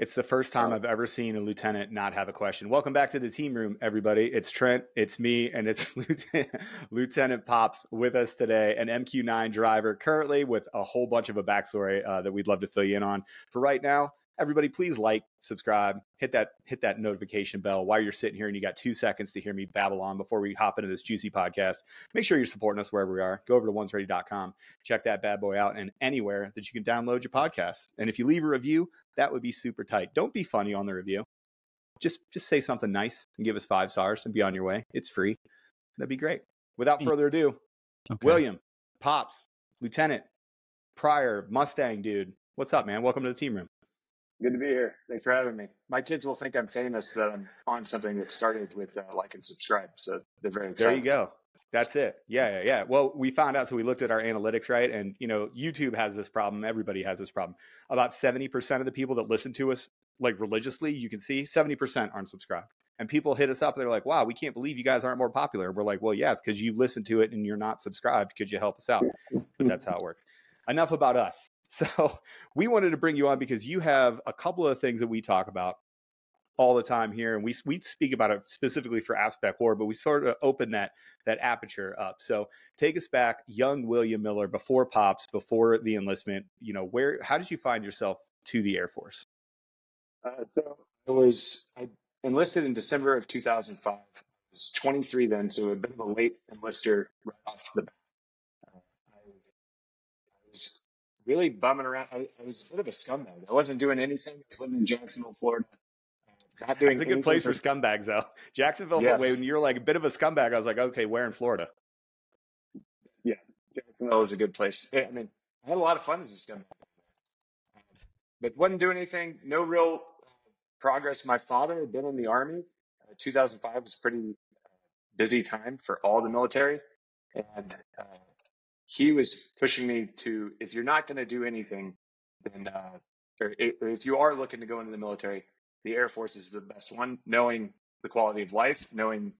It's the first time I've ever seen a lieutenant not have a question. Welcome back to the team room, everybody. It's Trent, it's me, and it's Lieutenant Pops with us today, an MQ-9 driver currently with a whole bunch of a backstory that we'd love to fill you in on. For right now, everybody, please like, subscribe, hit that notification bell while you're sitting here and you got 2 seconds to hear me babble on before we hop into this juicy podcast. Make sure you're supporting us wherever we are. Go over to onesready.com, check that bad boy out, and anywhere that you can download your podcast. And if you leave a review, that would be super tight. Don't be funny on the review. Just say something nice and give us 5 stars and be on your way. It's free. That'd be great. Without further ado, okay. William, Pops, Lieutenant, Pryor, Mustang dude, what's up, man? Welcome to the team room. Good to be here. Thanks for having me. My kids will think I'm famous that I'm on something that started with like and subscribe. So they're very excited. There you go. That's it. Yeah. Well, we found out, so we looked at our analytics, right? And, you know, YouTube has this problem. Everybody has this problem. About 70% of the people that listen to us, like religiously, you can see 70% aren't subscribed. And people hit us up. They're like, wow, we can't believe you guys aren't more popular. We're like, well, yeah, it's because you listen to it and you're not subscribed. Could you help us out? But that's how it works. Enough about us. So we wanted to bring you on because you have a couple of things that we talk about all the time here. And we speak about it specifically for Aspect War, but we sort of open that aperture up. So take us back, young William Miller, before Pops, before the enlistment, you know, how did you find yourself to the Air Force? I enlisted in December of 2005. I was 23 then, so a bit of a late enlister right off the bat. Really bumming around. I was a bit of a scumbag. I wasn't doing anything. I was living in Jacksonville, Florida. Not doing That's a good place for scumbags, though. Jacksonville, yes. When you're like a bit of a scumbag, I was like, okay, where in Florida? Yeah, Jacksonville was a good place. I mean, I had a lot of fun as a scumbag. But wasn't doing anything. No real progress. My father had been in the Army. 2005 was a pretty busy time for all the military. And he was pushing me to, if you're not going to do anything, then or if you are looking to go into the military, the Air Force is the best one, knowing the quality of life, knowing,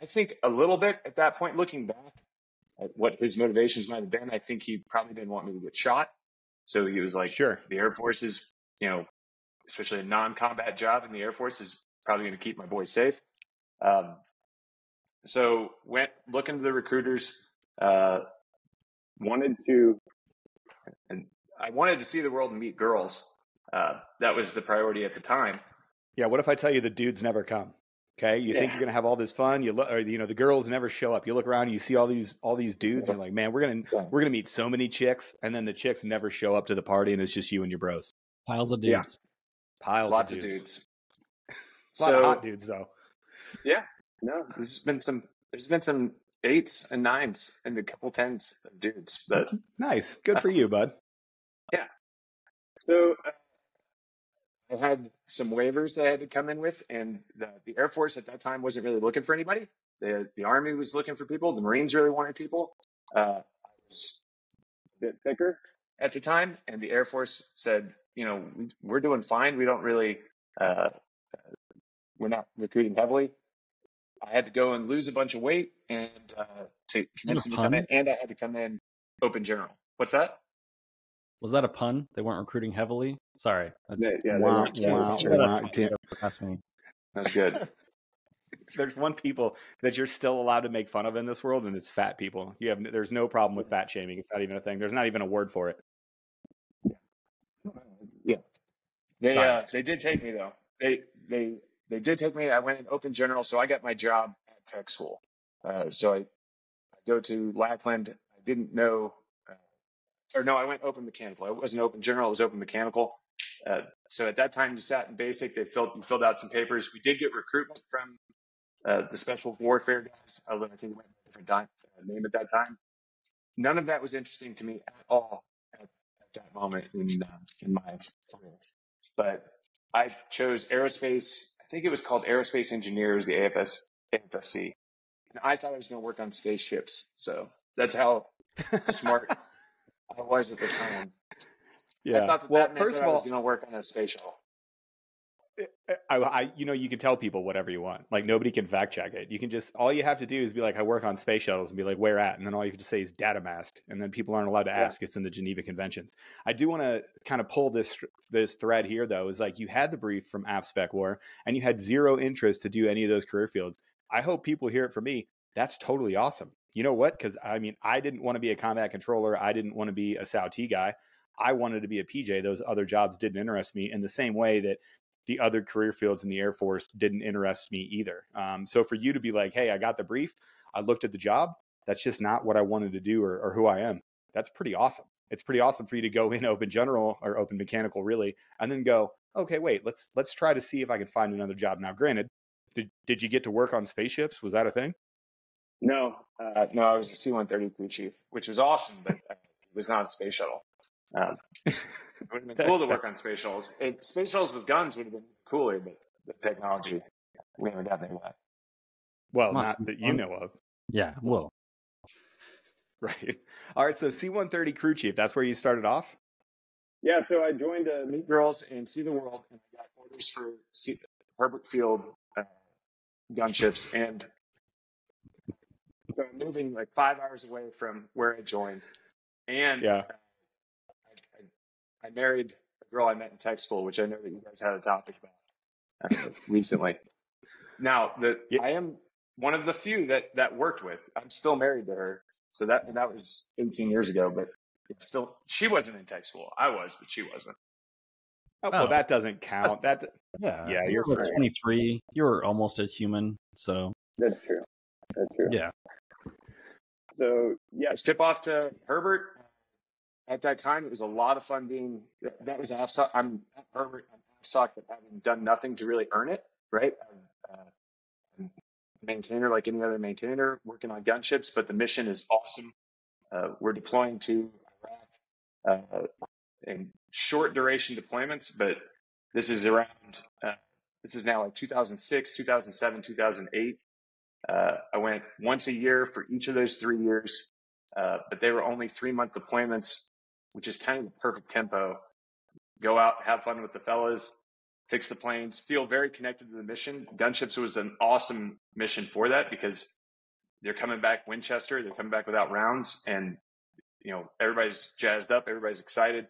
I think a little bit at that point, looking back at what his motivations might have been, I think he probably didn't want me to get shot. So he was like, sure, the Air Force is, you know, especially a non-combat job in the Air Force is probably going to keep my boys safe. So went looking to the recruiters, I wanted to see the world and meet girls. That was the priority at the time. Yeah. What if I tell you the dudes never come? Okay. You think you're going to have all this fun. You look, or, you know, the girls never show up. You look around and you see all these dudes. Yeah. And you're like, man, we're going to meet so many chicks. And then the chicks never show up to the party and it's just you and your bros. Piles of dudes. Yeah. Lots of dudes. Lots of hot dudes though. Yeah. No, there's been some 8s and 9s and a couple 10s of dudes. But nice. Good for you, bud. Yeah. So I had some waivers that I had to come in with, and the Air Force at that time wasn't really looking for anybody. The Army was looking for people. The Marines really wanted people. I was a bit thicker at the time, and the Air Force said, you know, we're doing fine. We don't really, we're not recruiting heavily. I had to go and lose a bunch of weight and to convince them to come in, and I had to come in open general. What's that? Was that a pun? They weren't recruiting heavily? Sorry. That's me. That's good. There's one people that you're still allowed to make fun of in this world, and it's fat people. There's no problem with fat shaming. It's not even a thing. There's not even a word for it. Yeah. They did take me though. They did take me. I went in open general, so I got my job at tech school. So I go to Lackland. I didn't know, I went open mechanical. It wasn't open general. It was open mechanical. So at that time, you sat in basic. You filled out some papers. We did get recruitment from the special warfare guys, although I think it went a different name at that time. None of that was interesting to me at all at that moment in my career. But I chose aerospace. I think it was called Aerospace Engineers, the AFSC. And I thought I was going to work on spaceships. So that's how smart I was at the time. Yeah. I thought that meant I was going to work on a space shuttle. I you can tell people whatever you want. Like, nobody can fact check it. You can just, all you have to do is be like, I work on space shuttles, and be like, where at? And then all you have to say is data masked. And then people aren't allowed to ask. It's in the Geneva Conventions. I do want to kind of pull this thread here, though, is like, you had the brief from AFSPEC War and you had zero interest to do any of those career fields. I hope people hear it from me. That's totally awesome. You know what? Because I mean, I didn't want to be a combat controller. I didn't want to be a SAO-T guy. I wanted to be a PJ. Those other jobs didn't interest me in the same way that the other career fields in the Air Force didn't interest me either. So for you to be like, hey, I got the brief, I looked at the job, that's just not what I wanted to do or who I am. That's pretty awesome. It's pretty awesome for you to go in open general or open mechanical really, and then go, okay, wait, let's try to see if I can find another job. Now, granted, did you get to work on spaceships? Was that a thing? No, I was a C-130 crew chief, which was awesome, but it was not a space shuttle. It would have been cool to work on space shuttles. Space shuttles with guns would have been cooler, but the technology, we never got there yet. Well, not that you know of. Yeah, well. Right. All right, so C-130 crew chief, that's where you started off? Yeah, so I joined Meet Girls and See the World, and I got orders for Hurlburt Field gunships, and so I'm moving like 5 hours away from where I joined. And I married a girl I met in tech school, which I know that you guys had a topic about recently. Now, I am one of the few that worked with. I'm still married to her. So that was 18 years ago, but still, she wasn't in tech school. I was, but she wasn't. Oh, well, that doesn't count. Yeah, you're 23. You're almost a human. So that's true. Yeah. So yeah, tip off to Hurlburt. At that time, it was a lot of fun being. That was AFSOC. I'm at Hurlburt. I'm AFSOC, but having done nothing to really earn it. Right, I'm a maintainer like any other maintainer, working on gunships. But the mission is awesome. We're deploying to Iraq in short duration deployments, but this is around. This is now like 2006, 2007, 2008. I went once a year for each of those 3 years, but they were only 3-month deployments, which is kind of the perfect tempo. Go out, have fun with the fellas, fix the planes, feel very connected to the mission. Gunships was an awesome mission for that because they're coming back Winchester, they're coming back without rounds, and everybody's jazzed up, everybody's excited.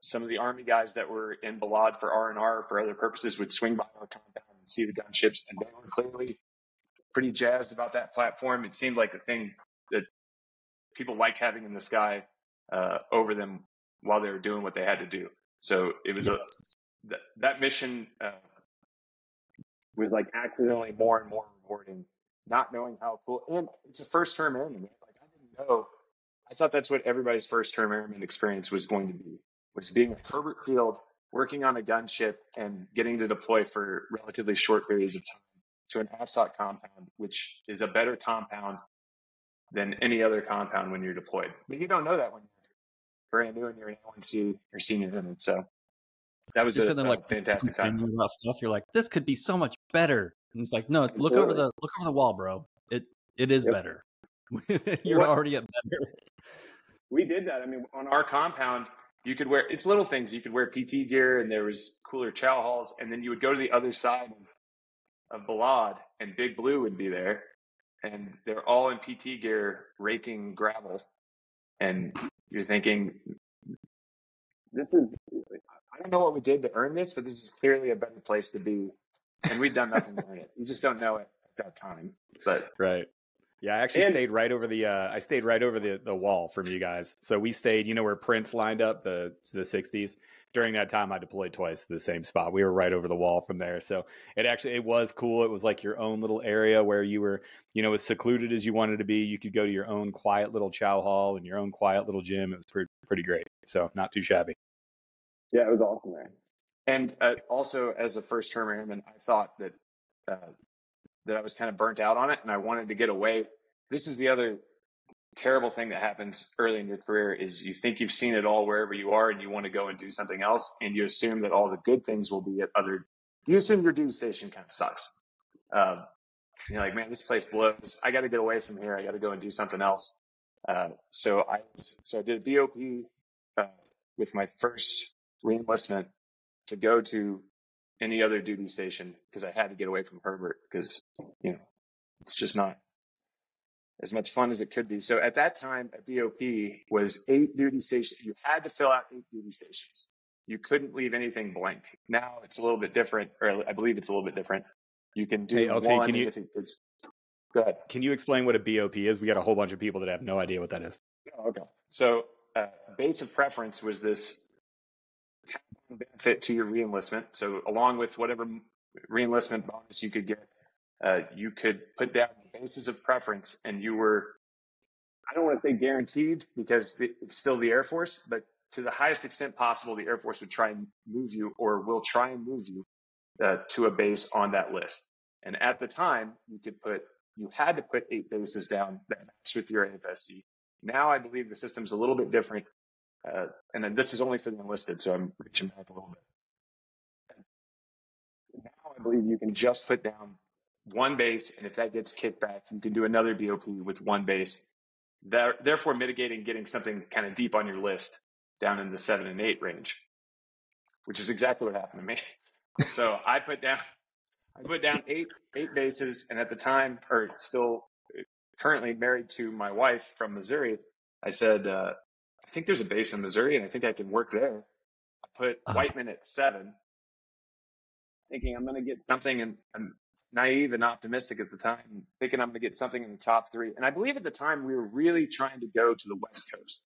Some of the Army guys that were in Balad for R&R for other purposes would swing by our compound and see the gunships, and they were clearly pretty jazzed about that platform. It seemed like a thing that people like having in the sky over them while they were doing what they had to do. So it was that mission was like accidentally more and more rewarding, not knowing how cool. And it's a first term airman. Right? Like I didn't know. I thought that's what everybody's first term airman experience was going to be, was being at Hurlburt Field, working on a gunship, and getting to deploy for relatively short periods of time to an AFSOC compound, which is a better compound than any other compound when you're deployed. But you don't know that when you're brand new and you're in A1C or senior unit. So that was a fantastic time. You're like, this could be so much better. And it's like, no, absolutely. look over the wall, bro. It is better. You're already at better. We did that. I mean, on our compound, you could wear, it's little things. You could wear PT gear, and there was cooler chow halls, and then you would go to the other side of Balad, and Big Blue would be there, and they're all in PT gear raking gravel, and you're thinking, this is, I don't know what we did to earn this, but this is clearly a better place to be, and we've done nothing to earn it. You just don't know it at that time. But right. Yeah, I actually stayed right over the wall from you guys. So we stayed, where Prince lined up, the 60s. During that time, I deployed twice to the same spot. We were right over the wall from there. So it was cool. It was like your own little area where you were, as secluded as you wanted to be. You could go to your own quiet little chow hall and your own quiet little gym. It was pretty great. So not too shabby. Yeah, it was awesome there. And also as a first term airman, I thought that that I was kind of burnt out on it, and I wanted to get away. This is the other terrible thing that happens early in your career is you think you've seen it all wherever you are, and you want to go and do something else, and you assume that all the good things will be at other. You assume your duty station kind of sucks. You're like, man, this place blows. I got to get away from here. I got to go and do something else. So I did a BOP with my first reenlistment to go to any other duty station because I had to get away from Hurlburt because, you know, it's just not as much fun as it could be. So at that time, a BOP was 8 duty stations. You had to fill out 8 duty stations. You couldn't leave anything blank. Now it's a little bit different, or I believe it's a little bit different. You can do one. Can you, go ahead. Can you explain what a BOP is? We got a whole bunch of people that have no idea what that is. Oh, okay. So base of preference was this benefit to your reenlistment. So along with whatever reenlistment bonus you could get, you could put down the basis of preference, and you were, I don't want to say guaranteed because it's still the Air Force, but to the highest extent possible, the Air Force would try and move you, or will try and move you to a base on that list. And at the time, you had to put 8 bases down that matched with your AFSC. Now I believe the system's a little bit different. And then this is only for the enlisted, so I'm reaching back a little bit. Now I believe you can just put down 1 base, and if that gets kicked back, you can do another BOP with 1 base, therefore mitigating getting something kind of deep on your list down in the 7 and 8 range, which is exactly what happened to me. So I put down eight bases, and at the time, or still currently married to my wife from Missouri, I said, I think there's a base in Missouri, and I think I can work there. I put Whiteman at 7, thinking I'm going to get something, and I'm naive and optimistic at the time, thinking I'm going to get something in the top 3. And I believe at the time we were really trying to go to the West Coast.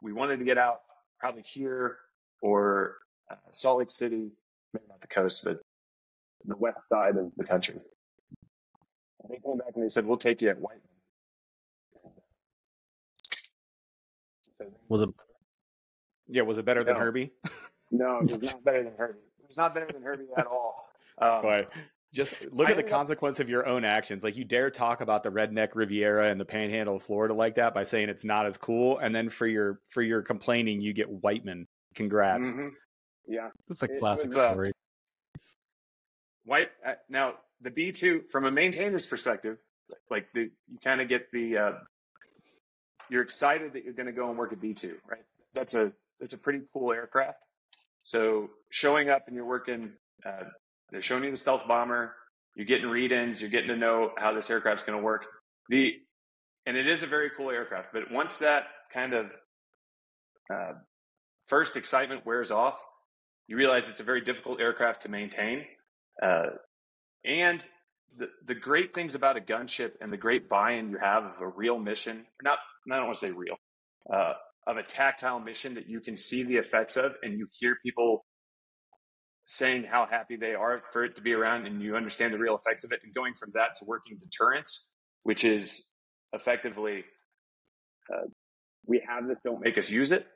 We wanted to get out probably here or Salt Lake City, maybe not the coast, but the west side of the country. And they came back and they said, "We'll take you at Whiteman." Was it better than Herbie? No, it was not better than Herbie. It was not better than Herbie at all. But just look at the consequence of your own actions. Like, you dare talk about the redneck Riviera and the panhandle of Florida like that by saying it's not as cool, and then for your complaining, you get Whiteman. Congrats. Mm-hmm. Yeah, it's like classic story. Now the B-2 from a maintainer's perspective, you kind of get the. You're excited that you're going to go and work at B-2, right? That's a pretty cool aircraft. So showing up and you're working, they're showing you the stealth bomber. You're getting read-ins. You're getting to know how this aircraft's going to work. And it is a very cool aircraft. But once that kind of first excitement wears off, you realize it's a very difficult aircraft to maintain. And the great things about a gunship and the great buy-in you have of a real mission, I don't want to say real, of a tactile mission that you can see the effects of, and you hear people saying how happy they are for it to be around, and you understand the real effects of it, and going from that to working deterrence, which is effectively, we have this, don't make us use it.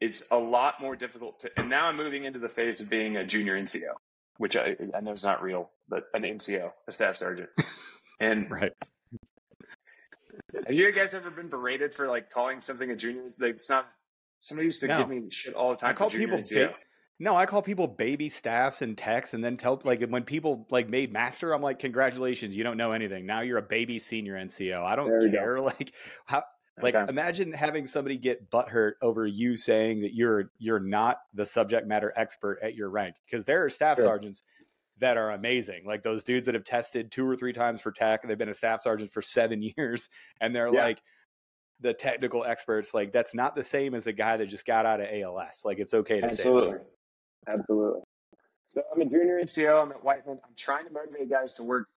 It's a lot more difficult and now I'm moving into the phase of being a junior NCO, which I know is not real, but an NCO, a staff sergeant. And right. Have you guys ever been berated for calling something a junior? Somebody used to give me shit all the time. I call people NCO. No, I call people baby staffs and techs, and then when people made master, I'm like, congratulations, you don't know anything. Now you're a baby senior NCO. I don't care. Go. Imagine having somebody get butthurt over you saying that you're not the subject matter expert at your rank, because there are staff sergeants that are amazing. Like those dudes that have tested 2 or 3 times for TAC, they've been a staff sergeant for 7 years, and they're the technical experts. Like, that's not the same as a guy that just got out of ALS. Like, it's okay to say that. Absolutely. So I'm a junior NCO. I'm at Whiteman. I'm trying to motivate guys to work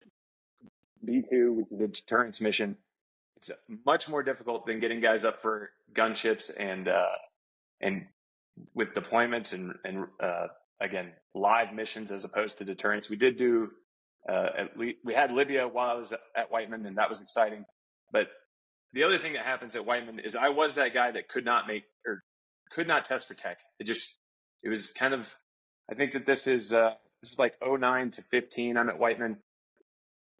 B2, which is a deterrence mission. It's much more difficult than getting guys up for gunships and with deployments and again, live missions as opposed to deterrence. We did do we had Libya while I was at Whiteman, and that was exciting. But the other thing that happens at Whiteman is I was that guy that could not test for tech. It was kind of, I think that this is like 09 to 15. I'm at Whiteman.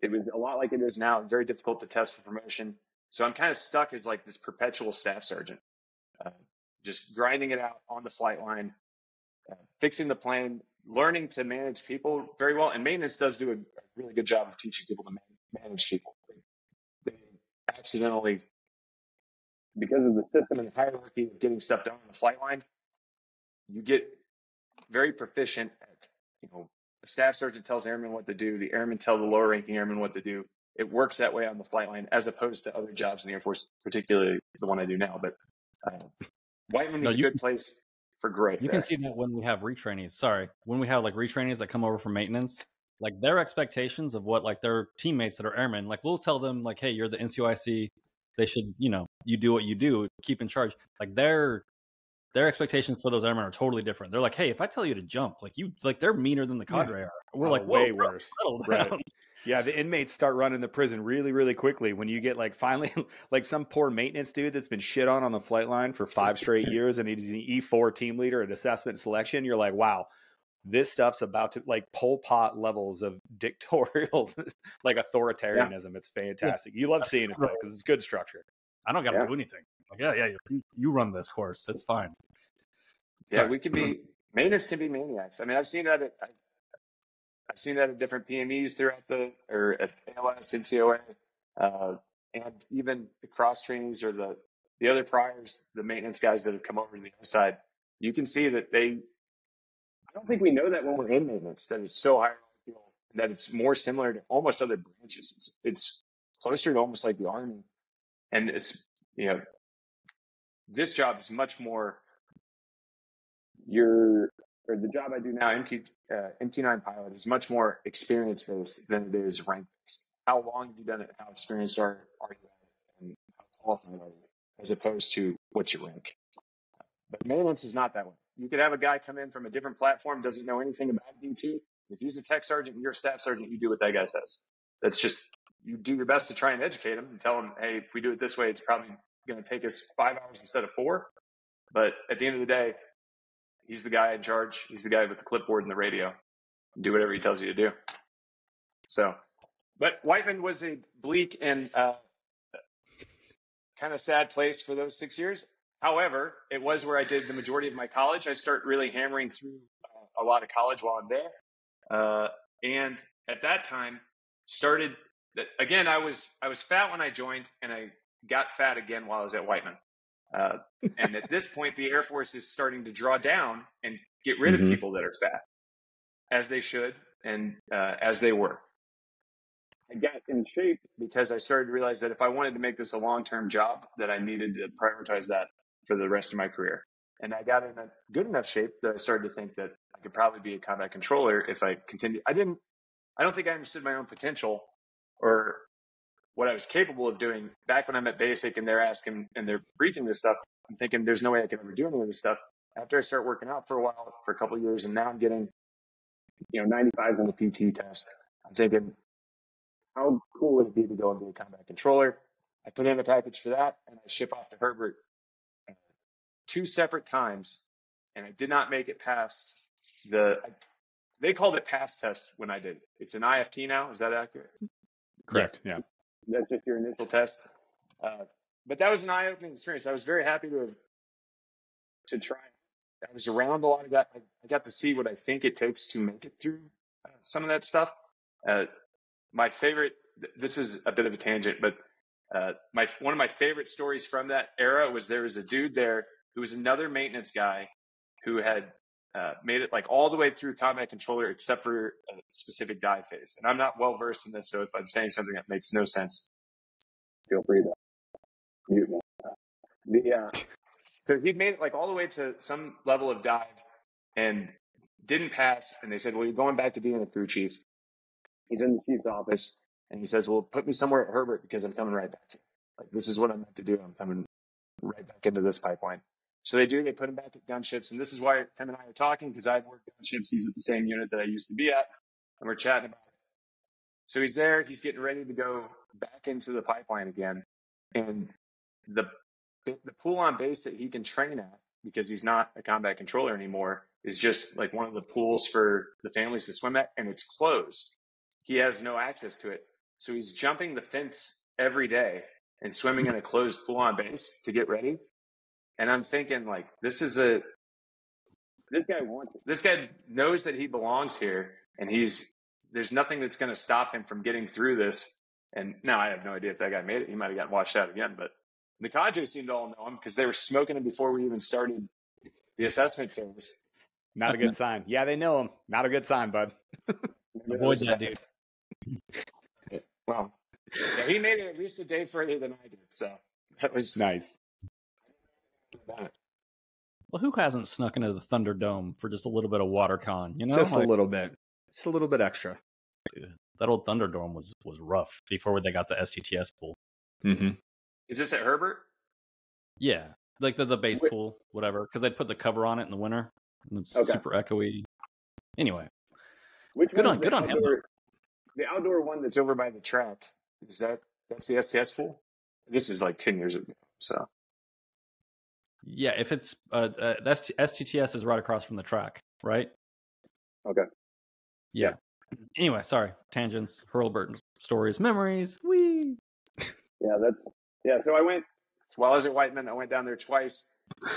It was a lot like it is now, very difficult to test for promotion. So I'm kind of stuck as this perpetual staff sergeant, just grinding it out on the flight line, fixing the plane, learning to manage people very well. And maintenance does do a really good job of teaching people to manage people. They accidentally, because of the system and the hierarchy of getting stuff done on the flight line, you get very proficient at a staff sergeant tells airmen what to do, the airmen tell the lower ranking airmen what to do. It works that way on the flight line, as opposed to other jobs in the Air Force, particularly the one I do now. But Whiteman is a good place for growth. You can see that when we have retrainees. Sorry, when we have like retrainees that come over from maintenance, like their expectations of what like their teammates that are airmen, like we'll tell them like, hey, you're the NCOIC. They should, you do what you do, keep in charge. Like their expectations for those airmen are totally different. They're like, hey, if I tell you to jump, like they're meaner than the cadre are. We're like, way worse. Right. Yeah, the inmates start running the prison really, really quickly when you get like finally like some poor maintenance dude that's been shit on the flight line for 5 straight years and he's an E4 team leader at assessment selection. You're like, wow, this stuff's about to like Pol Pot levels of dictatorial like authoritarianism. Yeah. It's fantastic. Yeah. You love seeing it though, because it's good structure. I don't got to do anything. Like, you run this course. It's fine. Yeah, so, we can be maintenance can be maniacs. I mean, I've seen that at different PMEs throughout at ALS, NCOA, and even the cross trainings or the other priors, the maintenance guys that have come over to the other side. You can see that they. I don't think we know that when we're in maintenance, that it's so hierarchical, that it's more similar to almost other branches. It's closer to almost like the Army. And it's, this job is much more or the job I do now, MQ-9 pilot, is much more experience-based than it is rank-based. How long have you done it? How experienced are you? And how qualified are you? As opposed to what's your rank? But maintenance is not that way. You could have a guy come in from a different platform, doesn't know anything about B-2. If he's a tech sergeant and you're a staff sergeant, you do what that guy says. That's just, you do your best to try and educate him and tell him, hey, if we do it this way, it's probably going to take us 5 hours instead of 4. But at the end of the day, he's the guy in charge. He's the guy with the clipboard and the radio. Do whatever he tells you to do. So, but Whiteman was a bleak and kind of sad place for those 6 years. However, it was where I did the majority of my college. I start really hammering through a lot of college while I'm there. And at that time started, again, I was fat when I joined, and I got fat again while I was at Whiteman. And at this point, the Air Force is starting to draw down and get rid of people that are fat, as they should and as they were. I got in shape because I started to realize that if I wanted to make this a long-term job, that I needed to prioritize that for the rest of my career. And I got in a good enough shape that I started to think that I could probably be a combat controller if I continued. I don't think I understood my own potential or what I was capable of doing back when I'm at basic and they're asking and they're briefing this stuff. I'm thinking there's no way I can ever do any of this stuff. After I start working out for a while, for a couple of years, and now I'm getting, 95s on the PT test. I'm thinking, how cool would it be to go and be a combat controller? I put in a package for that and I ship off to Hurlburt 2 separate times, and I did not make it past they called it pass test when I did. It's an IFT now. Is that accurate? Correct. Yes. Yeah. That's just your initial test. But that was an eye-opening experience. I was very happy to try. I was around a lot of that. I got to see what I think it takes to make it through some of that stuff. My favorite, this is a bit of a tangent, but one of my favorite stories from that era was there was a dude there who was another maintenance guy who had made it like all the way through combat controller except for a specific dive phase. And I'm not well-versed in this, so if I'm saying something that makes no sense, feel free to mute me. So he'd made it like all the way to some level of dive and didn't pass. And they said, well, you're going back to being a crew chief. He's in the chief's office and he says, well, put me somewhere at Hurlburt because I'm coming right back here. Like, this is what I'm meant to do. I'm coming right back into this pipeline. So they do. They put him back at gunships. And this is why him and I are talking, because I've worked gunships. He's at the same unit that I used to be at. And we're chatting about it. So he's there. He's getting ready to go back into the pipeline again. And the pool on base that he can train at, because he's not a combat controller anymore, is just like one of the pools for the families to swim at. And it's closed. He has no access to it. So he's jumping the fence every day and swimming in a closed pool on base to get ready. And I'm thinking, like, this guy knows that he belongs here, and there's nothing that's going to stop him from getting through this. And now I have no idea if that guy made it. He might've gotten washed out again, but the cadre seemed to all know him because they were smoking him before we even started the assessment phase. Not a good sign. Yeah, they know him. Not a good sign, bud. Avoid that dude. Well, yeah, he made it at least a day further than I did, so that was nice. Well, who hasn't snuck into the Thunderdome for just a little bit of water con? You know, just like, a little bit, just a little bit extra. That old Thunderdome was rough before they got the STTS pool. Mm-hmm. Is this at Hurlburt? Yeah, like the base pool, whatever. Because they'd put the cover on it in the winter, and it's super echoey. Anyway, good on him. The outdoor one that's over by the track, is that's the STTS pool? This is like 10 years ago, so. Yeah, if it's STTS is right across from the track, right? Okay. Yeah. Anyway, sorry. Tangents, Hurlburt stories, memories. Whee! Yeah, so I went, while I was at Whiteman, I went down there twice,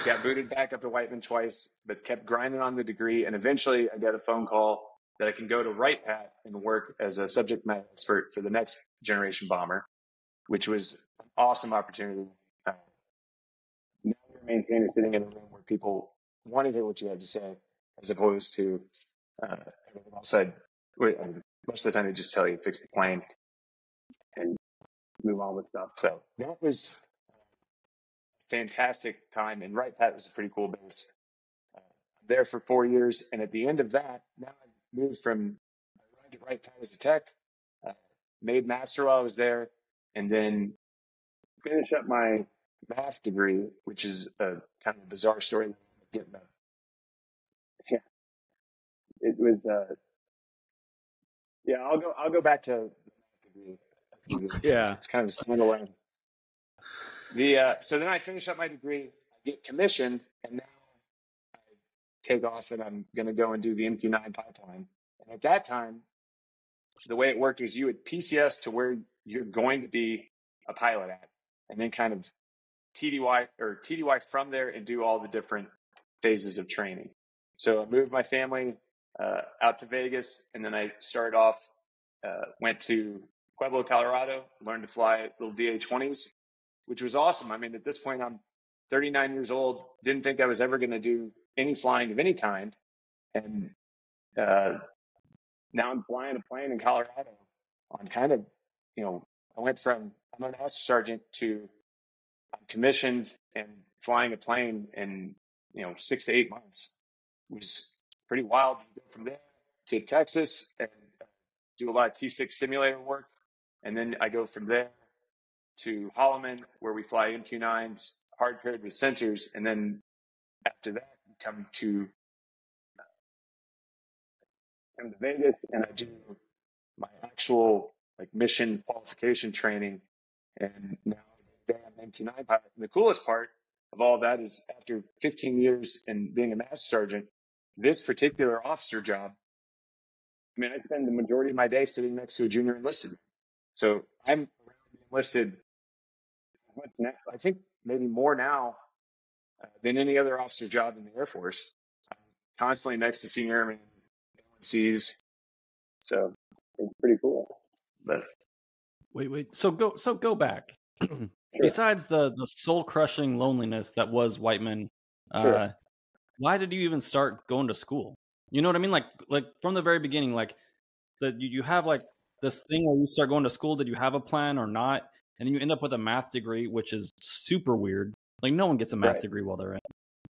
got booted back up to Whiteman twice, but kept grinding on the degree, and eventually I got a phone call that I can go to Wright Pat and work as a subject matter expert for the next generation bomber, which was an awesome opportunity. Maintainer sitting in a room where people want to hear what you have to say, as opposed to everyone else said. Most of the time, they just tell you fix the plane and move on with stuff. So that was a fantastic time, and Wright Pat was a pretty cool base. There for 4 years, and at the end of that, now I moved from Wright Pat as a tech, made master while I was there, and then finish up my math degree, which is a kind of a bizarre story. Yeah, it was. Yeah, I'll go back to math degree. Yeah, it's kind of standalone. So then I finish up my degree, I get commissioned, and now I take off, and I'm going to go and do the MQ-9 pipeline. And at that time, the way it worked was you would PCS to where you're going to be a pilot at, and then kind of TDY from there and do all the different phases of training. So I moved my family out to Vegas, and then I started off, went to Pueblo, Colorado, learned to fly little DA-20s, which was awesome. I mean, at this point, I'm 39 years old, didn't think I was ever going to do any flying of any kind. And now I'm flying a plane in Colorado on kind of, you know, I went from I'm an master sergeant to commissioned and flying a plane in, 6 to 8 months. It was pretty wild. You go from there to Texas and do a lot of T6 simulator work. And then I go from there to Holloman, where we fly MQ-9s, hard paired with sensors. And then after that, we come to Vegas, and I do my actual like mission qualification training. And now MQ-9 pilot. And the coolest part of all that is after 15 years and being a master sergeant, this particular officer job, I mean, I spend the majority of my day sitting next to a junior enlisted. So I'm enlisted, I think maybe more now than any other officer job in the Air Force. I'm constantly next to senior airmen, LNCs. So it's pretty cool. But wait. So go back. Besides the soul-crushing loneliness that was Whiteman, why did you even start going to school? You know what I mean? Like from the very beginning, like that you have like this thing where you start going to school. Did you have a plan or not? And then you end up with a math degree, which is super weird. Like no one gets a math degree while they're in.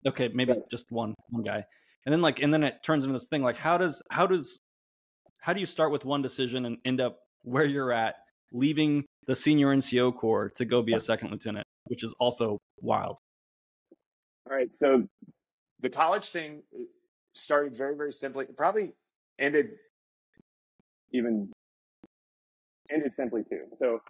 Okay, maybe just one guy. And then and then it turns into this thing. Like how do you start with one decision and end up where you're at, leaving the senior NCO Corps to go be a second lieutenant, which is also wild. All right. So the college thing started very, very simply. It probably ended simply too. So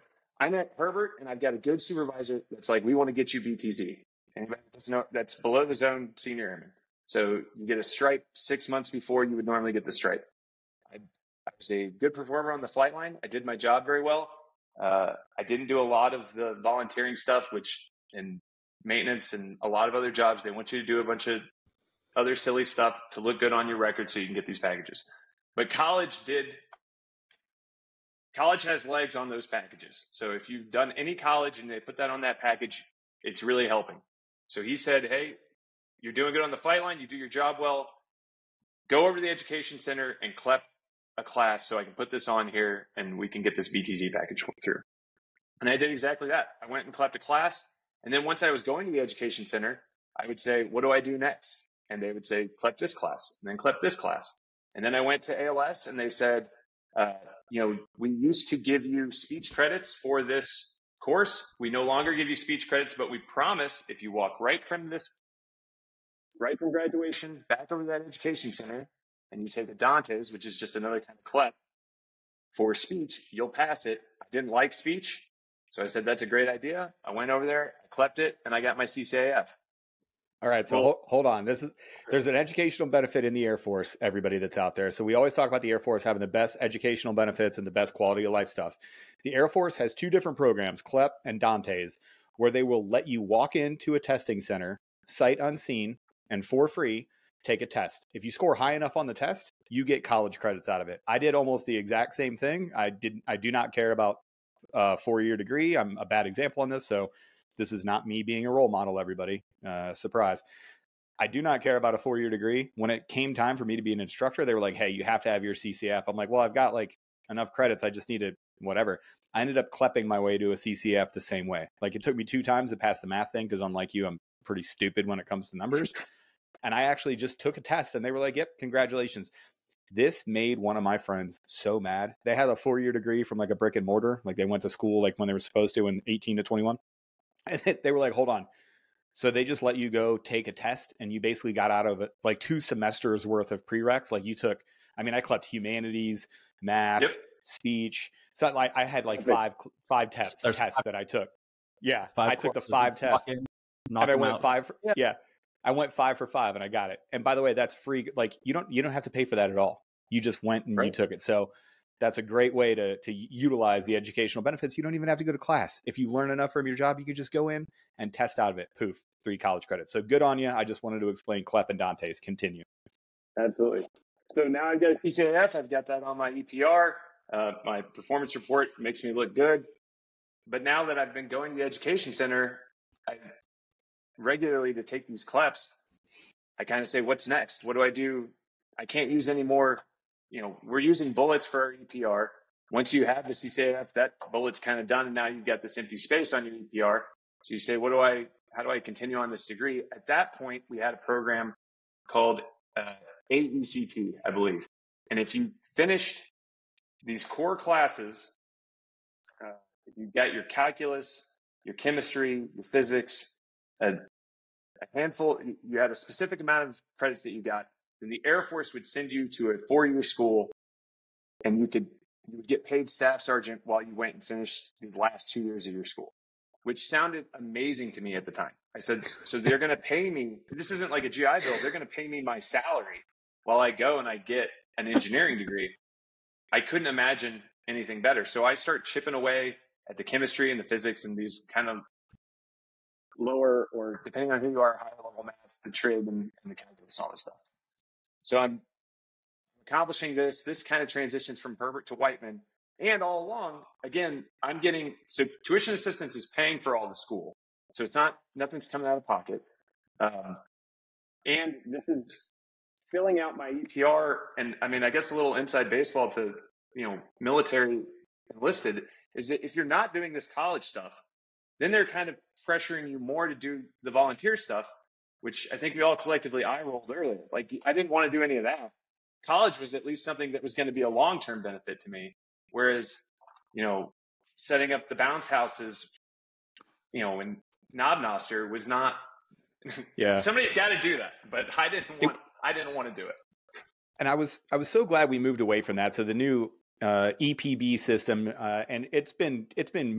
I'm at Hurlburt, and I've got a good supervisor that's like, we want to get you BTZ. Anybody that doesn't know, that's below the zone senior airman. So you get a stripe 6 months before you would normally get the stripe. I was a good performer on the flight line. I did my job very well. I didn't do a lot of the volunteering stuff, which in maintenance and a lot of other jobs, they want you to do a bunch of other silly stuff to look good on your record so you can get these packages. But college has legs on those packages. So if you've done any college and they put that on that package, it's really helping. So he said, hey, you're doing good on the flight line. You do your job well. go over to the education center and CLEP a class so I can put this on here and we can get this BTZ package through. And I did exactly that. I went and CLEPed a class. And then once I was going to the education center, I would say, what do I do next? And they would say, CLEP this class, and then CLEP this class. And then I went to ALS and they said, we used to give you speech credits for this course. We no longer give you speech credits, but we promise if you walk right from graduation back over to that education center and you take the Dantes, which is just another kind of CLEP for speech, you'll pass it. I didn't like speech. So I said, that's a great idea. I went over there, I CLEPed it, and I got my CCAF. All right. So hold on. There's an educational benefit in the Air Force, everybody that's out there. So we always talk about the Air Force having the best educational benefits and the best quality of life stuff. The Air Force has two different programs, CLEP and Dantes, where they will let you walk into a testing center, sight unseen, and for free, take a test. If you score high enough on the test, you get college credits out of it. I did almost the exact same thing. I do not care about a four-year degree. I'm a bad example on this. So this is not me being a role model, everybody. Surprise. I do not care about a four-year degree. When it came time for me to be an instructor, they were like, hey, you have to have your CCF. I'm like, well, I've got like enough credits. I just need to whatever. I ended up CLEPing my way to a CCF the same way. Like it took me 2 times to pass the math thing because unlike you, I'm pretty stupid when it comes to numbers. And I actually just took a test and they were like, yep, congratulations. This made one of my friends so mad. They had a four-year degree from like a brick and mortar. Like they went to school like when they were supposed to in 18 to 21. And they were like, hold on. So they just let you go take a test and you basically got out of it like 2 semesters worth of prereqs. Like you took, I mean, I CLEPed humanities, math, yep, speech. It's not like I had like five tests that I took. Yeah. I took the 5 tests and I went out 5. For, yeah. Yeah. I went 5 for 5 and I got it. And by the way, that's free. Like you don't have to pay for that at all. You just went and you took it. So that's a great way to utilize the educational benefits. You don't even have to go to class. If you learn enough from your job, you could just go in and test out of it. Poof, 3 college credits. So good on you. I just wanted to explain CLEP and Dantes. Continue. Absolutely. So now I've got a CCAF. I've got that on my EPR. My performance report makes me look good. But now that I've been going to the education center regularly to take these CLEPs, I kind of say, what's next? What do I do? I can't use any more. We're using bullets for our EPR. Once you have the CCAF, that bullet's kind of done. And now you've got this empty space on your EPR. So you say, how do I continue on this degree? At that point, we had a program called AECP, I believe. And if you finished these core classes, if you got your calculus, your chemistry, your physics, a handful, you had a specific amount of credits that you got. Then the Air Force would send you to a 4-year school and you would get paid staff sergeant while you went and finished the last 2 years of your school, which sounded amazing to me at the time. I said, so they're going to pay me. This isn't like a GI Bill. They're going to pay me my salary while I go and I get an engineering degree. I couldn't imagine anything better. So I start chipping away at the chemistry and the physics and these kind of lower, or depending on who you are, higher level math, the trig and the calculus and all this stuff. So I'm accomplishing this. This kind of transitions from Hurlburt to Whiteman. And all along, again, I'm getting, so tuition assistance is paying for all the school. So it's nothing's coming out of pocket. And this is filling out my EPR. And I mean, I guess a little inside baseball to, military enlisted is that if you're not doing this college stuff, then they're kind of pressuring you more to do the volunteer stuff, which I think we all collectively eye-rolled earlier. Like, I didn't want to do any of that. College was at least something that was going to be a long-term benefit to me. Whereas, setting up the bounce houses, in Knobnoster was not... Yeah. Somebody's got to do that, but I didn't want to do it. And I was so glad we moved away from that. So the new EPB system, and it's been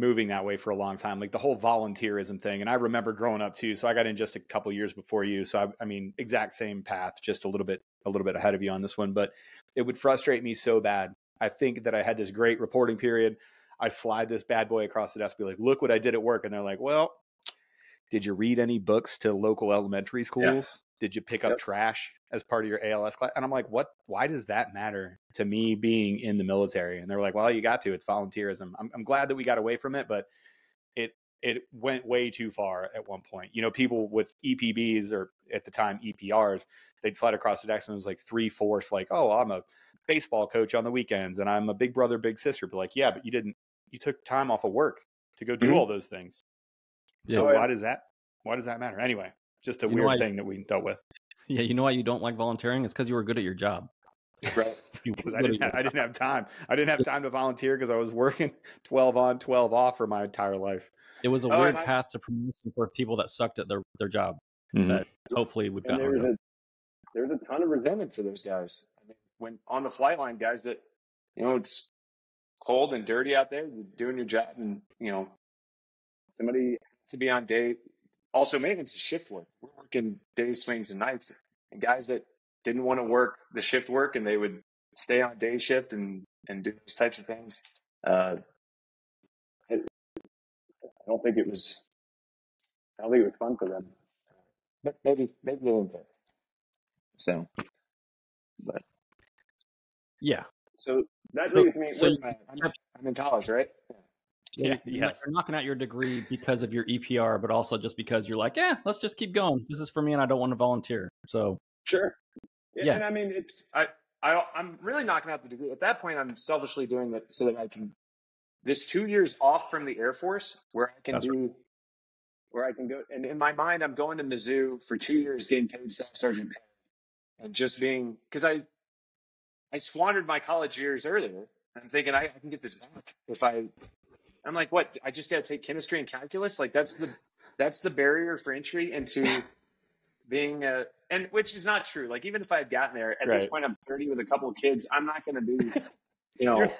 moving that way for a long time, like the whole volunteerism thing. And I remember growing up too. So I got in just a couple years before you. So I mean, exact same path, just a little bit ahead of you on this one, but it would frustrate me so bad. I think that I had this great reporting period. I slide this bad boy across the desk, be like, look what I did at work. And they're like, well, did you read any books to local elementary schools? Yeah. Did you pick up trash as part of your ALS class? And I'm like, what? Why does that matter to me being in the military? And they're like, well, you got to. It's volunteerism. I'm glad that we got away from it, but it it went way too far at one point. You know, people with EPBs, or at the time EPRs, they'd slide across the decks and it was like 3/4, like, oh, I'm a baseball coach on the weekends and I'm a big brother, big sister. But like, yeah, but you took time off of work to go do all those things. Yeah, so why does that matter? Anyway, just a weird thing that we dealt with. Yeah. You know why you don't like volunteering? It's because you were good at your job. Right. Because I didn't have time. I didn't have time to volunteer because I was working 12 on, 12 off for my entire life. It was a weird path to promotion for people that sucked at their job. Mm-hmm. That hopefully we've got. There's a ton of resentment for those guys. I mean, when on the flight line, guys that, you know, it's cold and dirty out there, you're doing your job, and, you know, somebody has to be on day. Also, maintenance is shift work. We're working day swings and nights, and guys that didn't want to work the shift work, and they would stay on day shift and do those types of things. I don't think it was fun for them. But maybe they won't. So, but yeah. So that leaves me. So I'm in college, right? Yeah. Yes. You're knocking out your degree because of your EPR, but also just because you're like, yeah, let's just keep going. This is for me, and I don't want to volunteer. So sure. Yeah. And I mean, I'm really knocking out the degree at that point. I'm selfishly doing it so that I can. This 2 years off from the Air Force, where I can where I can go. And in my mind, I'm going to Mizzou for 2 years, getting paid Staff Sergeant pay, and just being, because I squandered my college years earlier. I'm thinking I can get this back if I'm like, what? I just got to take chemistry and calculus. Like that's the barrier for entry into being a, and which is not true. Like even if I had gotten there at this point, I'm 30 with a couple of kids. I'm not going to be, you know,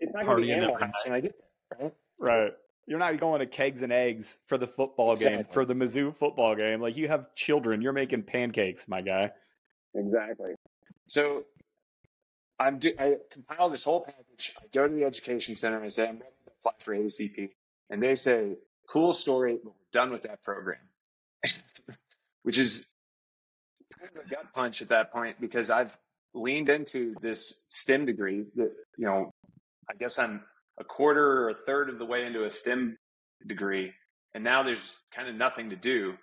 it's not going to be analyzed when I get there, right? Right. You're not going to kegs and eggs for the football game, for the Mizzou football game. Like you have children, you're making pancakes, my guy. Exactly. So I compile this whole package. I go to the education center and I say, I'm ready to apply for AECP. And they say, cool story, but we're done with that program, which is kind of a gut punch at that point, because I've leaned into this STEM degree that, you know, I guess I'm a quarter or a third of the way into a STEM degree, and now there's kind of nothing to do.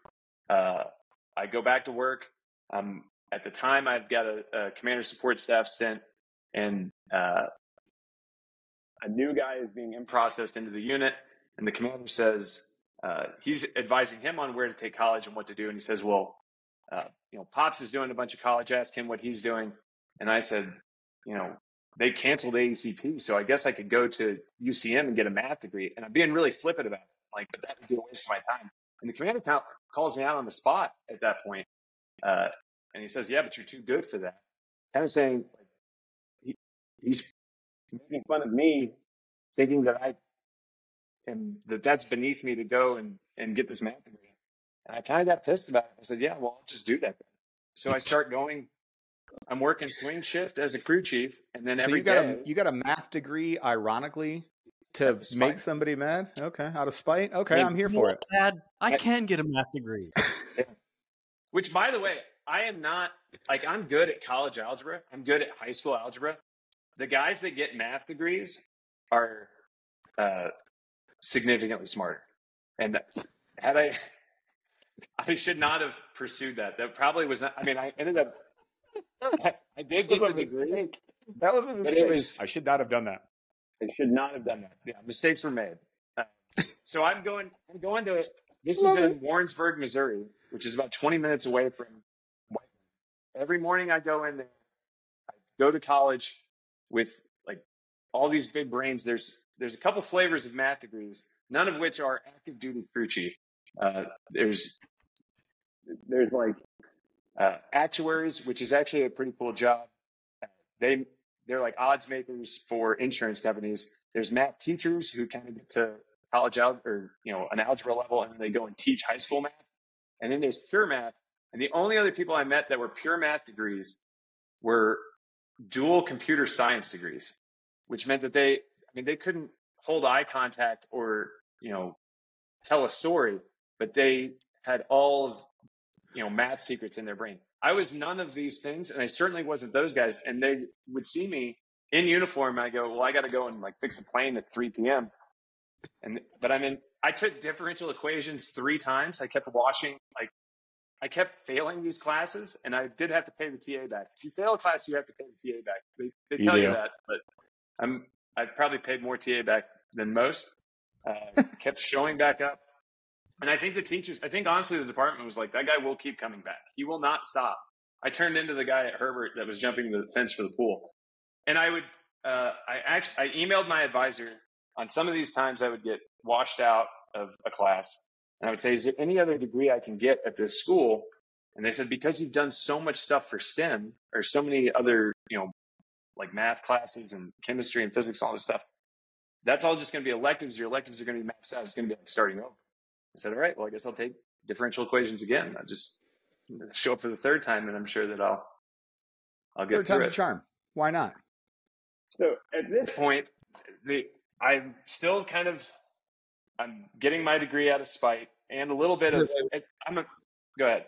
I go back to work. At the time, I've got a commander support staff stint, and a new guy is being in-processed into the unit, and the commander says, he's advising him on where to take college and what to do, and he says, well, you know, Pops is doing a bunch of college, ask him what he's doing. And I said, you know, they canceled AECP, so I guess I could go to UCM and get a math degree. And I'm being really flippant about it, like, but that would be a waste of my time. And the commander calls me out on the spot at that point. And he says, yeah, but you're too good for that. Kind of saying, like, he's making fun of me, thinking that I am, that's beneath me to go and get this math degree. And I kind of got pissed about it. I said, yeah, well, I'll just do that then. So I start going. I'm working swing shift as a crew chief, and then you got a math degree, ironically, to make somebody mad. Okay, out of spite. Okay, I'm here for it. Dad, I can get a math degree. Yeah. Which, by the way, I am not like I'm good at college algebra. I'm good at high school algebra. The guys that get math degrees are significantly smarter. And had I should not have pursued that. That probably was not. I mean, I ended up. I did get the degree. That was a mistake. I should not have done that. I should not have done that. Yeah, mistakes were made. So I'm going to it. This is in Warrensburg, Missouri, which is about 20 minutes away from Whiteman. Every morning I go in there. I go to college with like all these big brains. There's a couple flavors of math degrees, none of which are active duty crew chief. There's like. Actuaries, which is actually a pretty cool job. They're like odds makers for insurance companies. There's math teachers who kind of get to college out or, you know, an algebra level, and then they go and teach high school math. And then there's pure math. And the only other people I met that were pure math degrees were dual computer science degrees, which meant that they couldn't hold eye contact or, you know, tell a story, but they had all of, you know, math secrets in their brain. I was none of these things, and I certainly wasn't those guys. And they would see me in uniform. And I go, well, I got to go and like fix a plane at 3 p.m. But I'm in I took differential equations 3 times. I kept watching, I kept failing these classes, and I did have to pay the TA back. If you fail a class, you have to pay the TA back. They tell you that, but I've probably paid more TA back than most. Kept showing back up. And I think the teachers, I think honestly, the department was like, that guy will keep coming back. He will not stop. I turned into the guy at Hurlburt that was jumping the fence for the pool. And I would, I emailed my advisor on some of these times I would get washed out of a class. And I would say, is there any other degree I can get at this school? And they said, because you've done so much stuff for STEM or so many other, you know, like math classes and chemistry and physics, all this stuff, that's all just going to be electives. Your electives are going to be maxed out. It's going to be like starting over. I said, all right, well, I guess I'll take differential equations again. I'll just show up for the 3rd time, and I'm sure that I'll get through it. 3rd time's a charm. Why not? So at this point, I'm still kind of, I'm getting my degree out of spite and a little bit of, go ahead.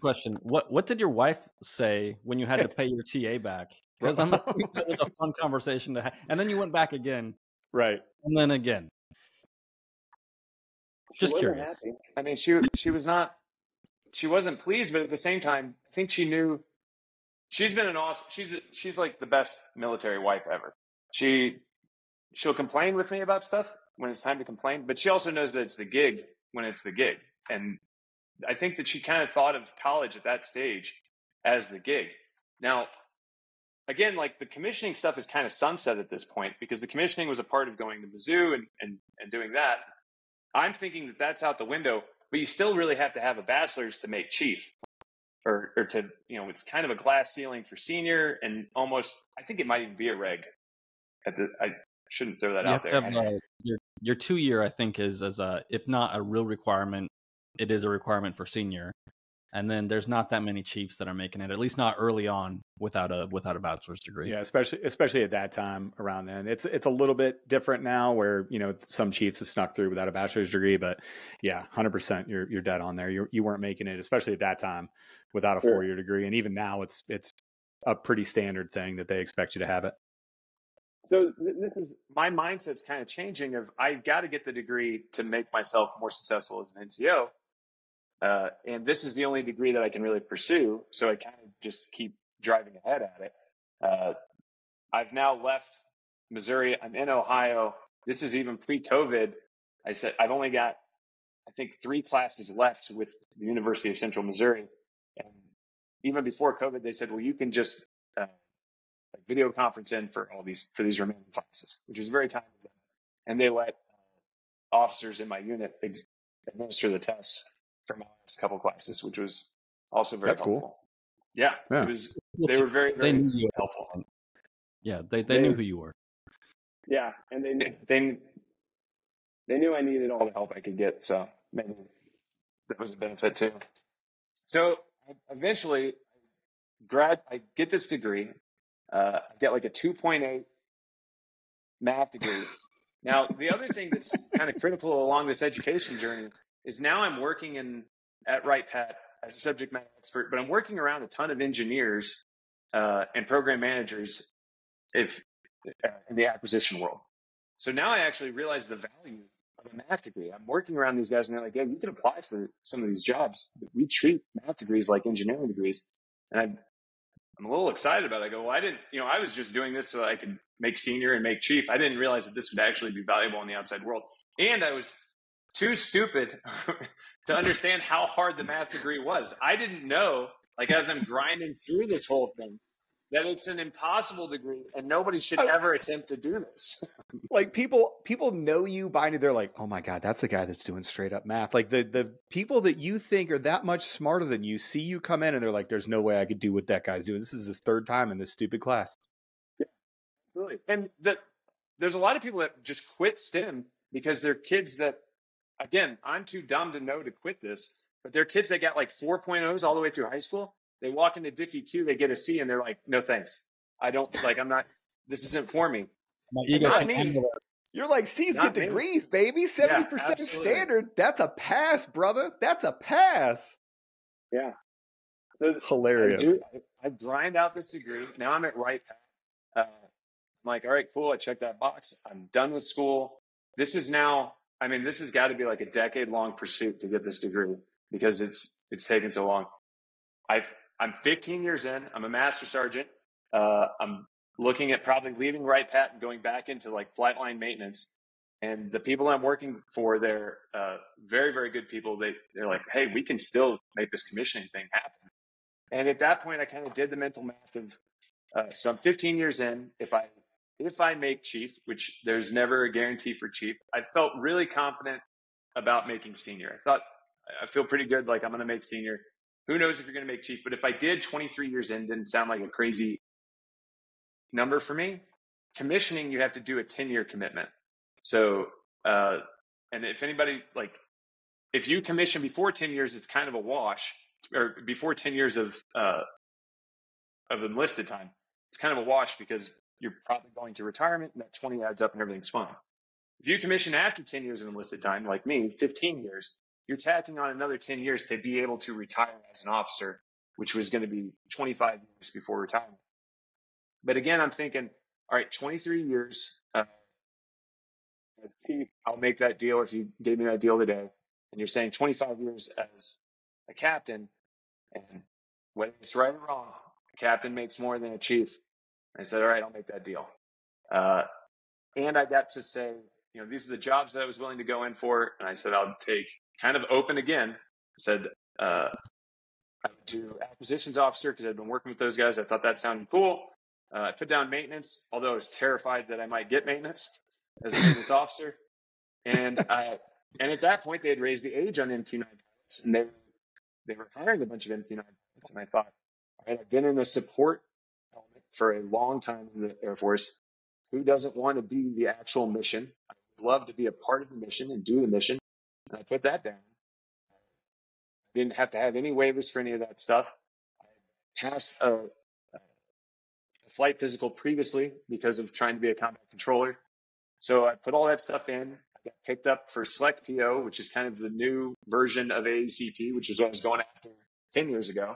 Question. What did your wife say when you had to pay your TA back? Because I'm assuming that was a fun conversation to have. And then you went back again. Right. And then again. Just curious. Happy. I mean, she wasn't pleased, but at the same time, I think she knew she's been an awesome, she's like the best military wife ever. She'll complain with me about stuff when it's time to complain, but she also knows that it's the gig when it's the gig. And I think that she kind of thought of college at that stage as the gig. Now, again, like the commissioning stuff is kind of sunset at this point because the commissioning was a part of going to Mizzou and doing that. I'm thinking that that's out the window, but you still really have to have a bachelor's to make chief or to, you know, it's kind of a glass ceiling for senior and almost, I think it might even be a reg. I shouldn't throw that out there. Your 2-year, I think, is as a, if not a real requirement, it is a requirement for senior. And then there's not that many chiefs that are making it, at least not early on, without a bachelor's degree. Yeah, especially at that time around then. It's a little bit different now, where you know some chiefs have snuck through without a bachelor's degree. But yeah, 100%, you're dead on there. You weren't making it, especially at that time, without a 4-year degree. And even now, it's a pretty standard thing that they expect you to have it. So this is my mindset's kind of changing. Of I've got to get the degree to make myself more successful as an NCO. And this is the only degree that I can really pursue. So I kind of just keep driving ahead at it. I've now left Missouri. I'm in Ohio. This is even pre-COVID. I said, I've only got, I think, 3 classes left with the University of Central Missouri. And even before COVID, they said, well, you can just video conference in for these remaining classes, which was very kind of them. And they let officers in my unit administer the tests for my last couple classes, which was also very helpful. Cool. Yeah, yeah. It was, they were very, very helpful. Yeah. They knew who you were. Yeah. And they knew I needed all the help I could get. So maybe that was a benefit too. So eventually I get this degree. I get like a 2.8 math degree. Now, the other thing that's kind of critical along this education journey is now I'm working at Wright Pat as a subject matter expert, but I'm working around a ton of engineers and program managers in the acquisition world. So now I actually realize the value of a math degree. I'm working around these guys and they're like, yeah, you can apply for some of these jobs. We treat math degrees like engineering degrees. And I'm a little excited about it. I go, well, I was just doing this so that I could make senior and make chief. I didn't realize that this would actually be valuable in the outside world. And I was too stupid to understand how hard the math degree was. I didn't know, like as I'm grinding through this whole thing, that it's an impossible degree and nobody should ever attempt to do this. Like people know you by now. They're like, oh my God, that's the guy that's doing straight up math. Like the people that you think are that much smarter than you see you come in and they're like, there's no way I could do what that guy's doing. This is his 3rd time in this stupid class. Yeah, absolutely. And there's a lot of people that just quit STEM because they're kids that, again, I'm too dumb to know to quit this, but they're kids that got like 4.0s all the way through high school. They walk into Diffie Q, they get a C, and they're like, no, thanks. I don't, like, I'm not, this isn't for me. Not me. You're like, C's get degrees, baby. 70% standard. That's a pass, brother. That's a pass. Yeah. So hilarious. I grind out this degree. Now I'm at Wright Pat. I'm like, all right, cool. I checked that box. I'm done with school. This is now I mean, this has got to be like a decade-long pursuit to get this degree because it's taken so long. I'm 15 years in. I'm a master sergeant. I'm looking at probably leaving Wright Pat and going back into like flight line maintenance. And the people I'm working for, they're very, very good people. They're like, hey, we can still make this commissioning thing happen. And at that point, I kind of did the mental math of, so I'm 15 years in. If I make chief, which there's never a guarantee for chief, I felt really confident about making senior. I feel pretty good. Like I'm going to make senior. Who knows if you're going to make chief, but if I did, 23 years in didn't sound like a crazy number for me. Commissioning, you have to do a 10-year commitment. So, and if anybody, like, if you commission before 10 years, it's kind of a wash, or before 10 years of enlisted time, it's kind of a wash because you're probably going to retirement and that 20 adds up and everything's fine. If you commission after 10 years of enlisted time, like me, 15 years, you're tacking on another 10 years to be able to retire as an officer, which was going to be 25 years before retirement. But again, I'm thinking, all right, 23 years, as chief, I'll make that deal if you gave me that deal today. And you're saying 25 years as a captain, and whether it's right or wrong, a captain makes more than a chief. I said, all right, I'll make that deal. And I got to say, you know, these are the jobs that I was willing to go in for. And I said, I'll take kind of open again. I said, I would do acquisitions officer because I'd been working with those guys. I thought that sounded cool. I put down maintenance, although I was terrified that I might get maintenance as a maintenance officer. And at that point, they had raised the age on MQ-9 pilots, and they were hiring a bunch of MQ-9 pilots. And I thought, all right, I've been in a support element for a long time in the Air Force. Who doesn't want to be the actual mission? I would love to be a part of the mission and do the mission. And I put that down. I didn't have to have any waivers for any of that stuff. I passed a flight physical previously because of trying to be a combat controller. So I put all that stuff in. I got picked up for select PO, which is kind of the new version of AECP, which is what I was going after 10 years ago.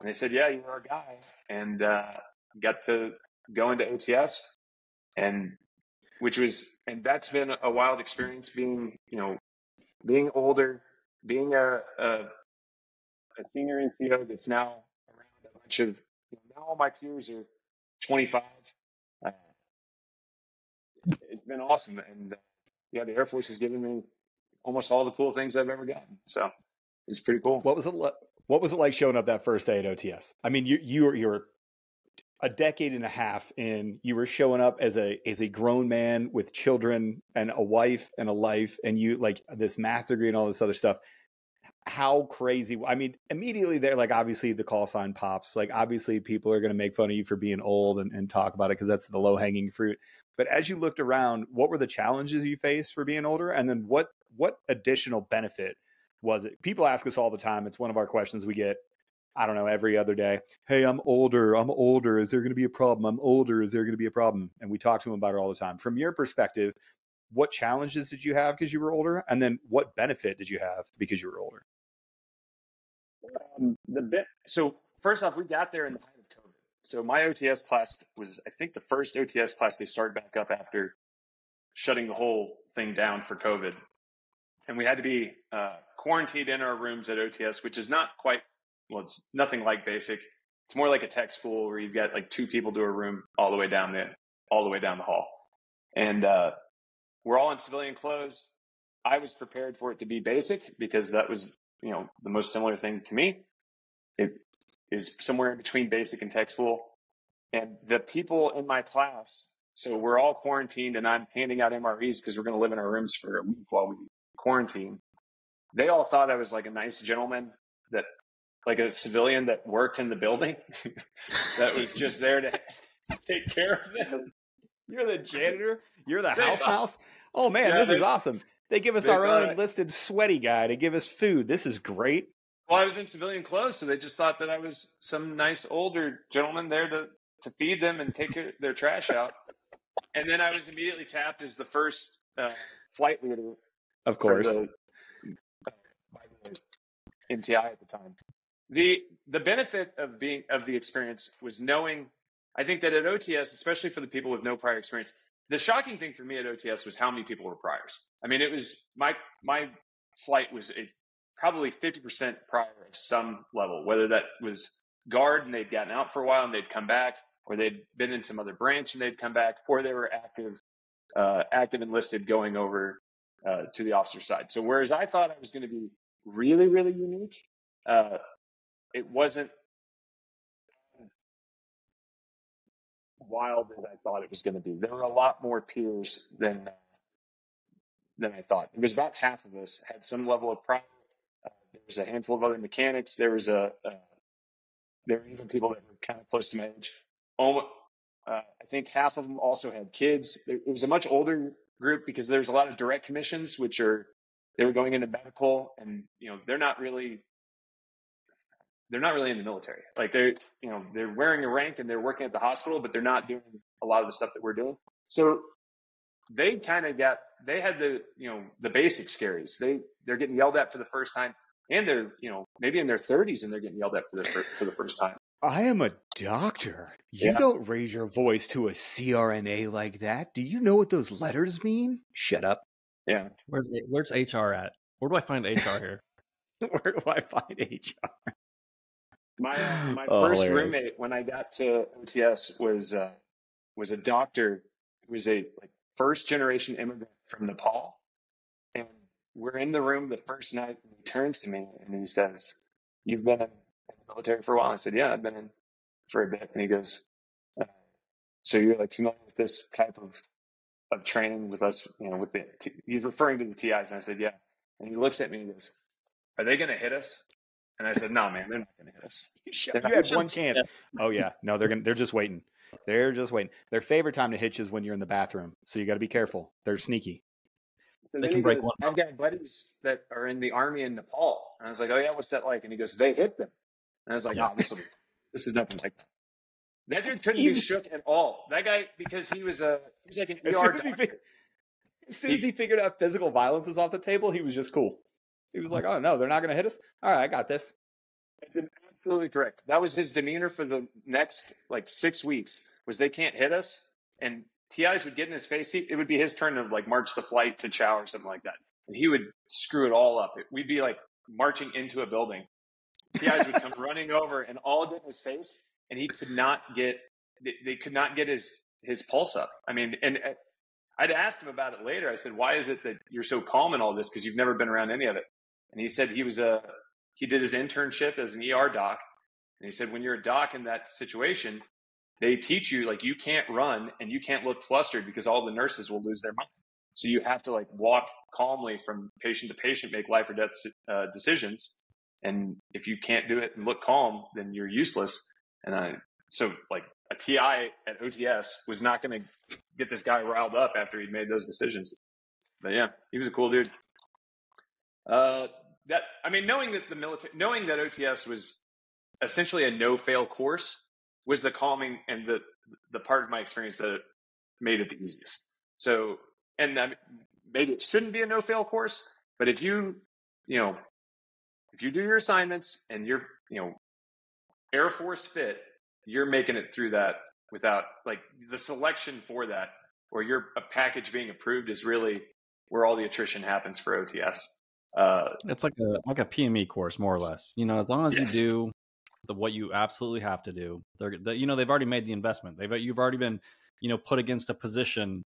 And they said, yeah, you're our guy. And got to go into OTS, and that's been a wild experience being older, being a senior NCO that's now around a bunch of, you know, now all my peers are 25. It's been awesome. And yeah, the Air Force has given me almost all the cool things I've ever gotten. So it's pretty cool. What was it like showing up that first day at OTS? I mean, you're a decade and a half in, you were showing up as a grown man with children and a wife and a life, and you like this math degree and all this other stuff. How crazy. I mean, immediately they're like, obviously the call sign pops, like obviously people are going to make fun of you for being old and talk about it, 'cause that's the low hanging fruit. But as you looked around, what were the challenges you faced for being older? And then what additional benefit was it? People ask us all the time. It's one of our questions we get, I don't know, every other day. Hey, I'm older. Is there going to be a problem? And we talk to them about it all the time. From your perspective, what challenges did you have because you were older? And then what benefit did you have because you were older? So first off, we got there in the height of COVID. So my OTS class was, I think, the first OTS class they started back up after shutting the whole thing down for COVID. And we had to be quarantined in our rooms at OTS, which is not quite, well, it's nothing like basic. It's more like a tech school where you've got like two people to a room all the way down the hall. And we're all in civilian clothes. I was prepared for it to be basic because that was, you know, the most similar thing to me. It is somewhere in between basic and tech school. And the people in my class, so we're all quarantined and I'm handing out MREs because we're going to live in our rooms for a week while we quarantine. They all thought I was like a nice gentleman, that like a civilian that worked in the building that was just there to take care of them. You're the janitor. You're the house mouse. Oh man, yeah, this is awesome. They give us our own enlisted sweaty guy to give us food. This is great. Well, I was in civilian clothes, so they just thought that I was some nice older gentleman there to feed them and take their trash out. And then I was immediately tapped as the first flight leader. Of course. By the MTI at the time. The benefit of the experience was knowing, I think that at OTS, especially for the people with no prior experience, The shocking thing for me at OTS was how many people were priors. I mean, it was my flight was probably 50% prior of some level, whether that was guard and they'd gotten out for a while and they'd come back, or they'd been in some other branch and they'd come back, or they were active enlisted going over to the officer side. So whereas I thought I was going to be really, really unique, it wasn't as wild as I thought it was going to be. There were a lot more peers than I thought. It was about half of us had some level of pride. There was a handful of other mechanics. There was there were even people that were kind of close to my age. I think half of them also had kids. It was a much older group because there's a lot of direct commissions, which are, they were going into medical and, you know, they're not really in the military. Like they're wearing a rank and they're working at the hospital, but they're not doing a lot of the stuff that we're doing. So they kind of had the, you know, the basic scaries. They're getting yelled at for the first time, and they're, you know, maybe in their 30s and they're getting yelled at for the first time. I am a doctor. You don't raise your voice to a CRNA like that. Do you know what those letters mean? Shut up. Yeah. Where's HR at? Where do I find HR here? Where do I find HR? My first roommate when I got to OTS was a doctor who was a first generation immigrant from Nepal. And we're in the room the first night, and he turns to me and he says, "You've been in the military for a while?" I said, "Yeah, I've been in for a bit." And he goes, "So you're familiar with this type of training with us, you know, with the," he's referring to the TIs. And I said, "Yeah." And he looks at me and he goes, "Are they going to hit us?" And I said, "No, man, they're not going to hit us." You had one chance. Yes. Oh yeah. No, they're just waiting. They're just waiting. Their favorite time to hit you is when you're in the bathroom. So you got to be careful. They're sneaky. So they can break one. I've got buddies that are in the army in Nepal. And I was like, "Oh yeah, what's that like?" And he goes, "They hit them." And I was like, "Oh, this is nothing like that." That dude couldn't be shook at all. That guy, because he was like an ER doctor. As soon as he figured out physical violence was off the table, he was just cool. He was like, "Oh no, they're not going to hit us. All right, I got this." That's absolutely correct. That was his demeanor for the next 6 weeks. Was "they can't hit us," and TIs would get in his face. It would be his turn to march the flight to Chow or something like that, and he would screw it all up. We'd be marching into a building. TIs would come running over and all get in his face, and he could not get. They could not get his pulse up. I mean, and I'd asked him about it later. I said, "Why is it that you're so calm in all this? Because you've never been around any of it." And he said he did his internship as an ER doc. And he said, when you're a doc in that situation, they teach you you can't run and you can't look flustered because all the nurses will lose their mind. So you have to walk calmly from patient to patient, make life or death decisions. And if you can't do it and look calm, then you're useless. And so a TI at OTS was not going to get this guy riled up after he'd made those decisions. But yeah, he was a cool dude. Knowing that OTS was essentially a no-fail course was the calming and the part of my experience that made it the easiest. So, and I mean, maybe it shouldn't be a no-fail course, but if you do your assignments and you're, Air Force fit, you're making it through that without the selection for that, or a package being approved is really where all the attrition happens for OTS. It's like a PME course, more or less, as long as you do what you absolutely have to do, they've already made the investment. You've already been, put against a position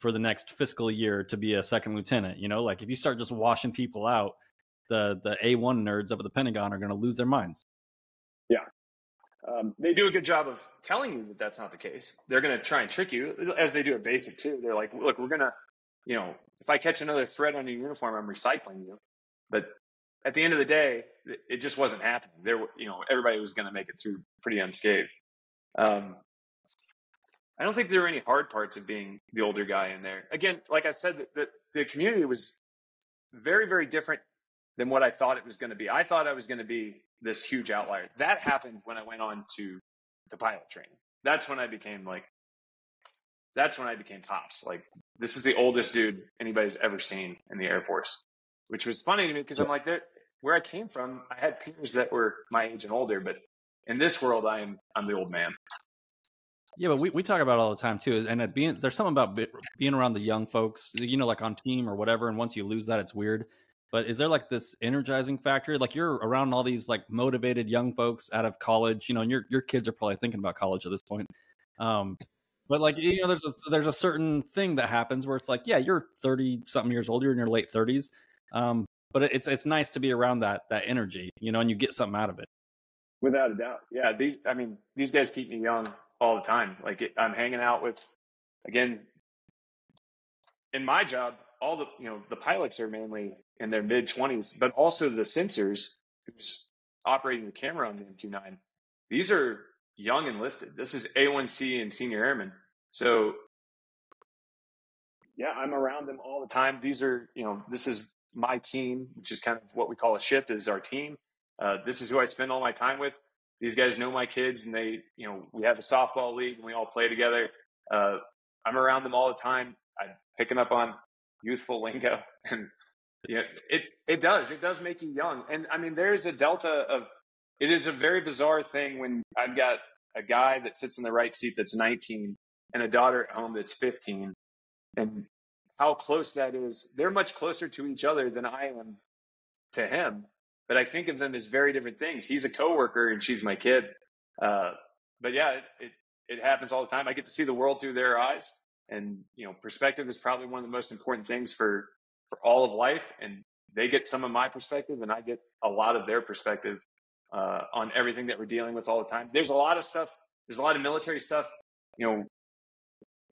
for the next fiscal year to be a second lieutenant, if you start just washing people out, the A1 nerds up at the Pentagon are going to lose their minds. Yeah. They do a good job of telling you that that's not the case. They're going to try and trick you, as they do at basic too. They're like, "Look, we're going to, if I catch another thread on your uniform, I'm recycling you." But at the end of the day, it just wasn't happening. Everybody was going to make it through pretty unscathed. I don't think there were any hard parts of being the older guy in there. Again, like I said, the community was very, very different than what I thought it was going to be. I thought I was going to be this huge outlier. That happened when I went on to pilot training. That's when I became Pops. This is the oldest dude anybody's ever seen in the Air Force, which was funny to me because I'm where I came from, I had peers that were my age and older, but in this world, I'm the old man. Yeah, but we talk about it all the time too, and that there's something about being around the young folks, you know, like on team or whatever. And once you lose that, it's weird. But is there like this energizing factor? Like you're around all these like motivated young folks out of college, you know, and your kids are probably thinking about college at this point. But like, you know, there's a certain thing that happens where it's like, yeah, you're 30 something years old, you're in your late 30s. But it's nice to be around that energy, you know, and you get something out of it. Without a doubt. Yeah. These guys keep me young all the time. Like I'm hanging out with, again, in my job, all the, you know, the pilots are mainly in their mid 20s, but also the sensors who's operating the camera on the MQ-9. These are young enlisted. This is A1C and senior airmen. So yeah, I'm around them all the time. These are, you know, this is my team, which is kind of what we call a shift, is our team. This is who I spend all my time with. These guys know my kids, and they, you know, we have a softball league and we all play together. I'm around them all the time. I pick them up on youthful lingo, and yeah, it does make you young. And I mean, there's a delta of, it is a very bizarre thing when I've got a guy that sits in the right seat that's 19 and a daughter at home that's 15, and how close that is. They're much closer to each other than I am to him, but I think of them as very different things. He's a coworker and she's my kid. But yeah, it happens all the time. I get to see the world through their eyes, and, you know, perspective is probably one of the most important things for all of life. And they get some of my perspective, and I get a lot of their perspective on everything that we're dealing with all the time. There's a lot of stuff. There's a lot of military stuff, you know,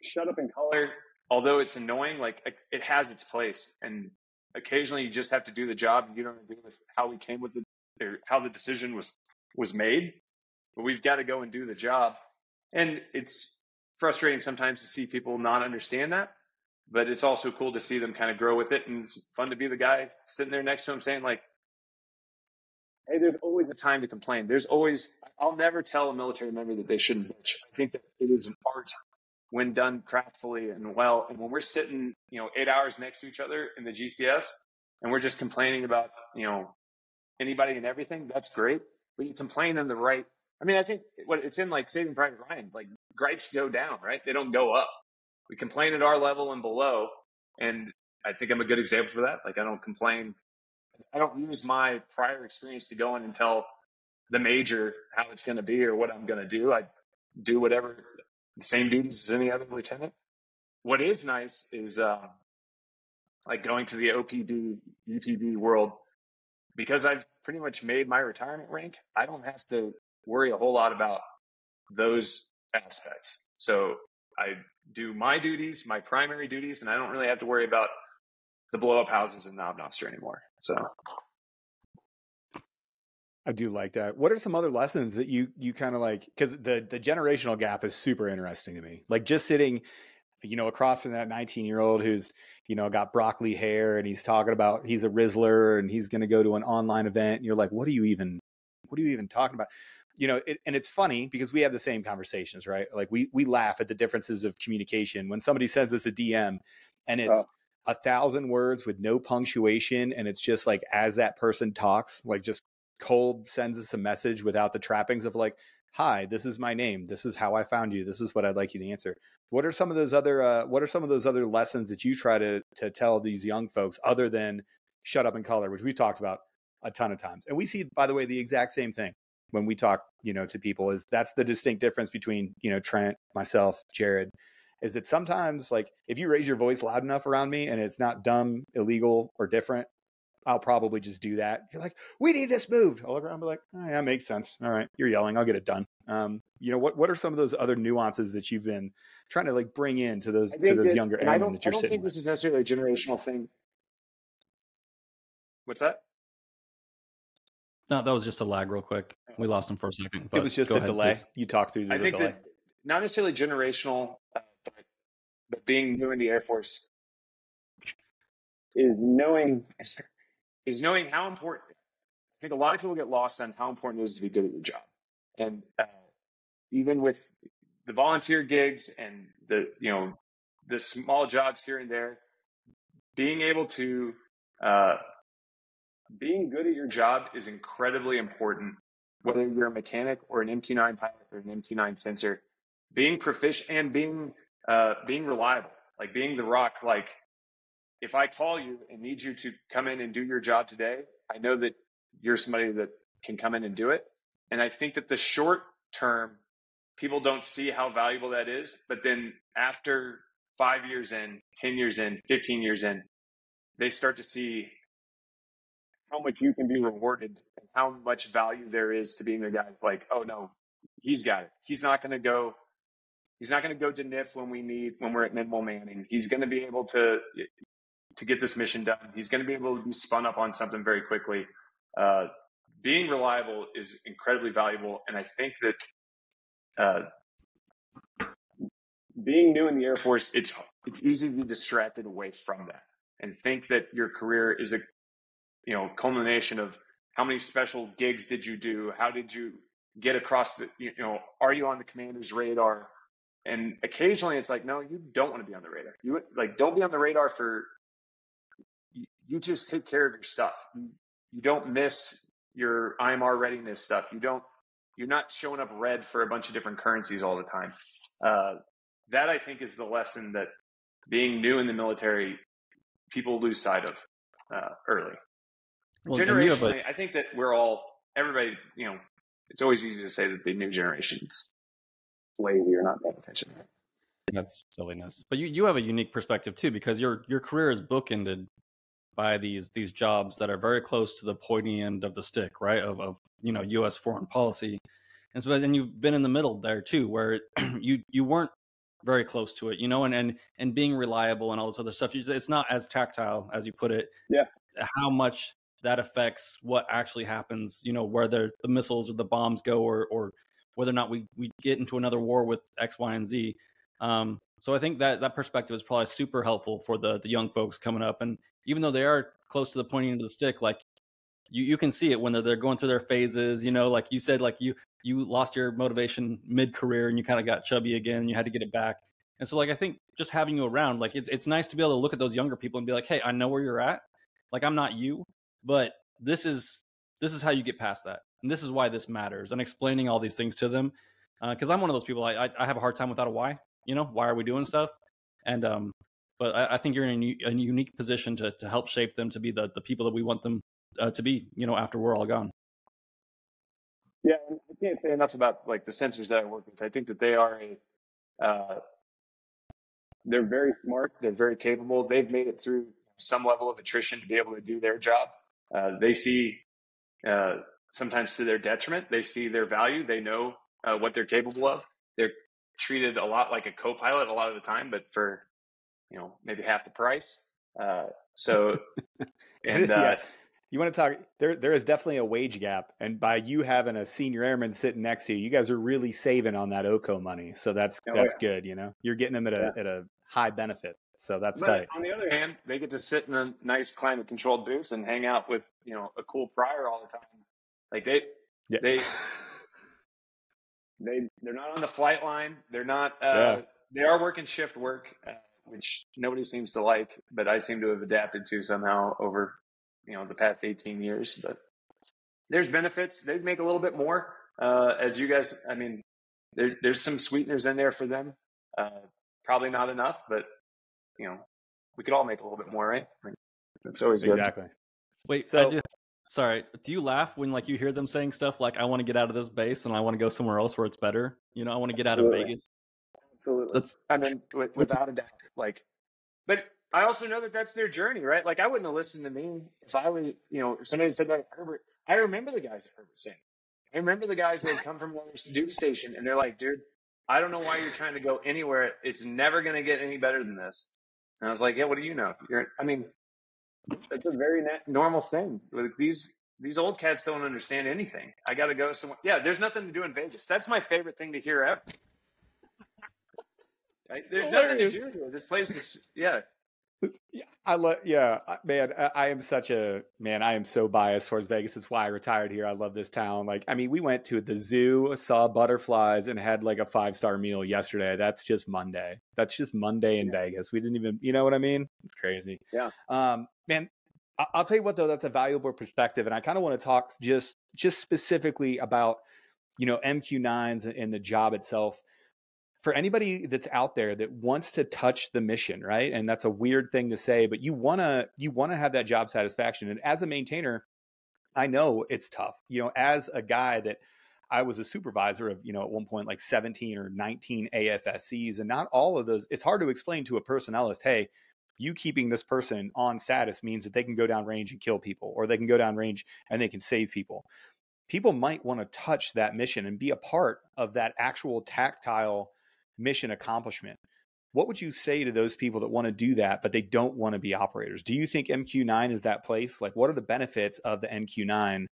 shut up in color, although it's annoying, like it has its place. And occasionally you just have to do the job, and you don't agree with how we came with it or how the decision was made, but we've got to go and do the job. And it's frustrating sometimes to see people not understand that, but it's also cool to see them kind of grow with it. And it's fun to be the guy sitting there next to him saying, like, hey, there's always a time to complain. There's always, I'll never tell a military member that they shouldn't bitch. I think that it is an art when done craftfully and well. And when we're sitting, you know, 8 hours next to each other in the GCS and we're just complaining about, you know, anybody and everything, that's great. But you complain in the right. I mean, I think what it's in, like Saving Private Ryan, like gripes go down, right? They don't go up. We complain at our level and below. And I think I'm a good example for that. Like, I don't complain. I don't use my prior experience to go in and tell the major how it's going to be or what I'm going to do. I do whatever, the same duties as any other lieutenant. What is nice is like going to the OPB, EPB world, because I've pretty much made my retirement rank. I don't have to worry a whole lot about those aspects. So I do my duties, my primary duties, and I don't really have to worry about the blow-up houses in the Knobnoster anymore. So I do like that. What are some other lessons that you kind of like, because the generational gap is super interesting to me. Like just sitting, you know, across from that 19-year-old who's, you know, got broccoli hair and he's talking about he's a Rizzler and he's going to go to an online event. And you're like, what are you even talking about? You know, and it's funny because we have the same conversations, right? Like we laugh at the differences of communication. When somebody sends us a DM and it's 1,000 words with no punctuation, and it's just like, as that person talks, like just cold sends us a message without the trappings of like, hi, this is my name. This is how I found you. This is what I'd like you to answer. What are some of those other, lessons that you try to tell these young folks other than shut up and color, which we've talked about a ton of times? And we see, by the way, the exact same thing when we talk, you know, to people, is that's the distinct difference between, you know, Trent, myself, Jared, is that sometimes, like, if you raise your voice loud enough around me and it's not dumb, illegal, or different, I'll probably just do that. You're like, we need this moved. I'll look around and be like, oh, yeah, makes sense. All right, you're yelling. I'll get it done. You know, what are some of those other nuances that you've been trying to, like, bring in to those younger airmen that you're sitting with? I don't think this is necessarily a generational thing. What's that? No, that was just a lag real quick. We lost him for a second. But it was just a delay. Please. You talked through the delay. That not necessarily generational, but being new in the Air Force is knowing how important. I think a lot of people get lost on how important it is to be good at your job. And even with the volunteer gigs and the, you know, the small jobs here and there, being able to, being good at your job is incredibly important, whether you're a mechanic or an MQ-9 pilot or an MQ-9 sensor. being proficient and being reliable, like being the rock. Like if I call you and need you to come in and do your job today, I know that you're somebody that can come in and do it. And I think that the short term, people don't see how valuable that is. But then after 5 years in, 10 years in, 15 years in, they start to see how much you can be rewarded and how much value there is to being the guy. Like, oh no, he's got it. He's not going to go to NIF when we're at minimal manning. He's going to be able to get this mission done. He's going to be able to be spun up on something very quickly. Being reliable is incredibly valuable. And I think that, being new in the Air Force, it's easy to be distracted away from that and think that your career is a, culmination of how many special gigs did you do? How did you get across the, are you on the commander's radar? And occasionally it's like, no, you don't want to be on the radar. You don't be on the radar for, you just take care of your stuff. You don't miss your IMR readiness stuff. You're not showing up red for a bunch of different currencies all the time. That I think is the lesson that being new in the military, people lose sight of early. Well, generationally, I think that everybody, it's always easy to say that the new generation's lazy or not paying attention. That's silliness. But you have a unique perspective too, because your career is bookended by these jobs that are very close to the pointy end of the stick, right? Of U.S. foreign policy. And so then you've been in the middle there too, where you weren't very close to it, and being reliable and all this other stuff. It's not as tactile as you put it. Yeah. How much that affects what actually happens, where the missiles or the bombs go, or whether or not we get into another war with X, Y, and Z. So I think that perspective is probably super helpful for the young folks coming up. And even though they are close to the pointy end of the stick, like you can see it when they're going through their phases, like you said, like you lost your motivation mid-career and you kind of got chubby again and you had to get it back. And so I think just having you around, like it's nice to be able to look at those younger people and be like, hey, I know where you're at. Like, I'm not you, but this is how you get past that. And this is why this matters, and explaining all these things to them. Cause I'm one of those people, I have a hard time without a why. Why are we doing stuff? And, but I think you're in a unique position to help shape them to be the people that we want them to be, after we're all gone. Yeah, and I can't say enough about the sensors that I work with. I think that they are they're very smart. They're very capable. They've made it through some level of attrition to be able to do their job. They see, sometimes to their detriment, they see their value. They know what they're capable of. They're treated a lot like a co-pilot a lot of the time, but for maybe half the price. Yeah. You want to talk, there is definitely a wage gap. And by you having a senior airman sitting next to you, you guys are really saving on that OCO money. So that's yeah. Good. You're getting them at a high benefit. So tight. On the other hand, they get to sit in a nice climate controlled booth and hang out with, a cool prior all the time. Like they're not on the flight line. They're not, They are working shift work, which nobody seems to like, but I seem to have adapted to somehow over the past 18 years, but there's benefits. They make a little bit more, as you guys, there's some sweeteners in there for them. Probably not enough, but we could all make a little bit more, right? That's always good. Exactly. Wait, so sorry. Do you laugh when you hear them saying stuff like, I want to get out of this base and I want to go somewhere else where it's better. I want to get out of Vegas. Absolutely. Without a doubt, but I also know that that's their journey, right? I wouldn't have listened to me if I was, if somebody said that at Hurlburt. I remember the guys at Hurlburt saying, I remember the guys that come from another duty station and they're like, dude, I don't know why you're trying to go anywhere. It's never going to get any better than this. And I was like, yeah, what do you know? It's a very normal thing. These old cats don't understand anything. I got to go somewhere. Yeah, there's nothing to do in Vegas. That's my favorite thing to hear out. There's nothing to do here. This place is, yeah. I am so biased towards Vegas. It's why I retired here. I love this town. We went to the zoo, saw butterflies, and had a 5-star meal yesterday. That's just Monday. That's just Monday in Vegas. We didn't even, you know what I mean? It's crazy. Yeah. I'll tell you what though, that's a valuable perspective, and I kind of want to talk just specifically about MQ-9s and the job itself. for anybody that's out there that wants to touch the mission, right? And that's a weird thing to say, but you wanna have that job satisfaction. And as a maintainer, I know it's tough. You know, as a guy that I was a supervisor of, you know, at one point like 17 or 19 AFSCs, and not all of those, it's hard to explain to a personnelist, hey, you keeping this person on status means that they can go down range and kill people, or they can go down range and they can save people. People might want to touch that mission and be a part of that actual tactile mission accomplishment. What would you say to those people that want to do that, but they don't want to be operators? Do you think MQ-9 is that place? Like, what are the benefits of the MQ-9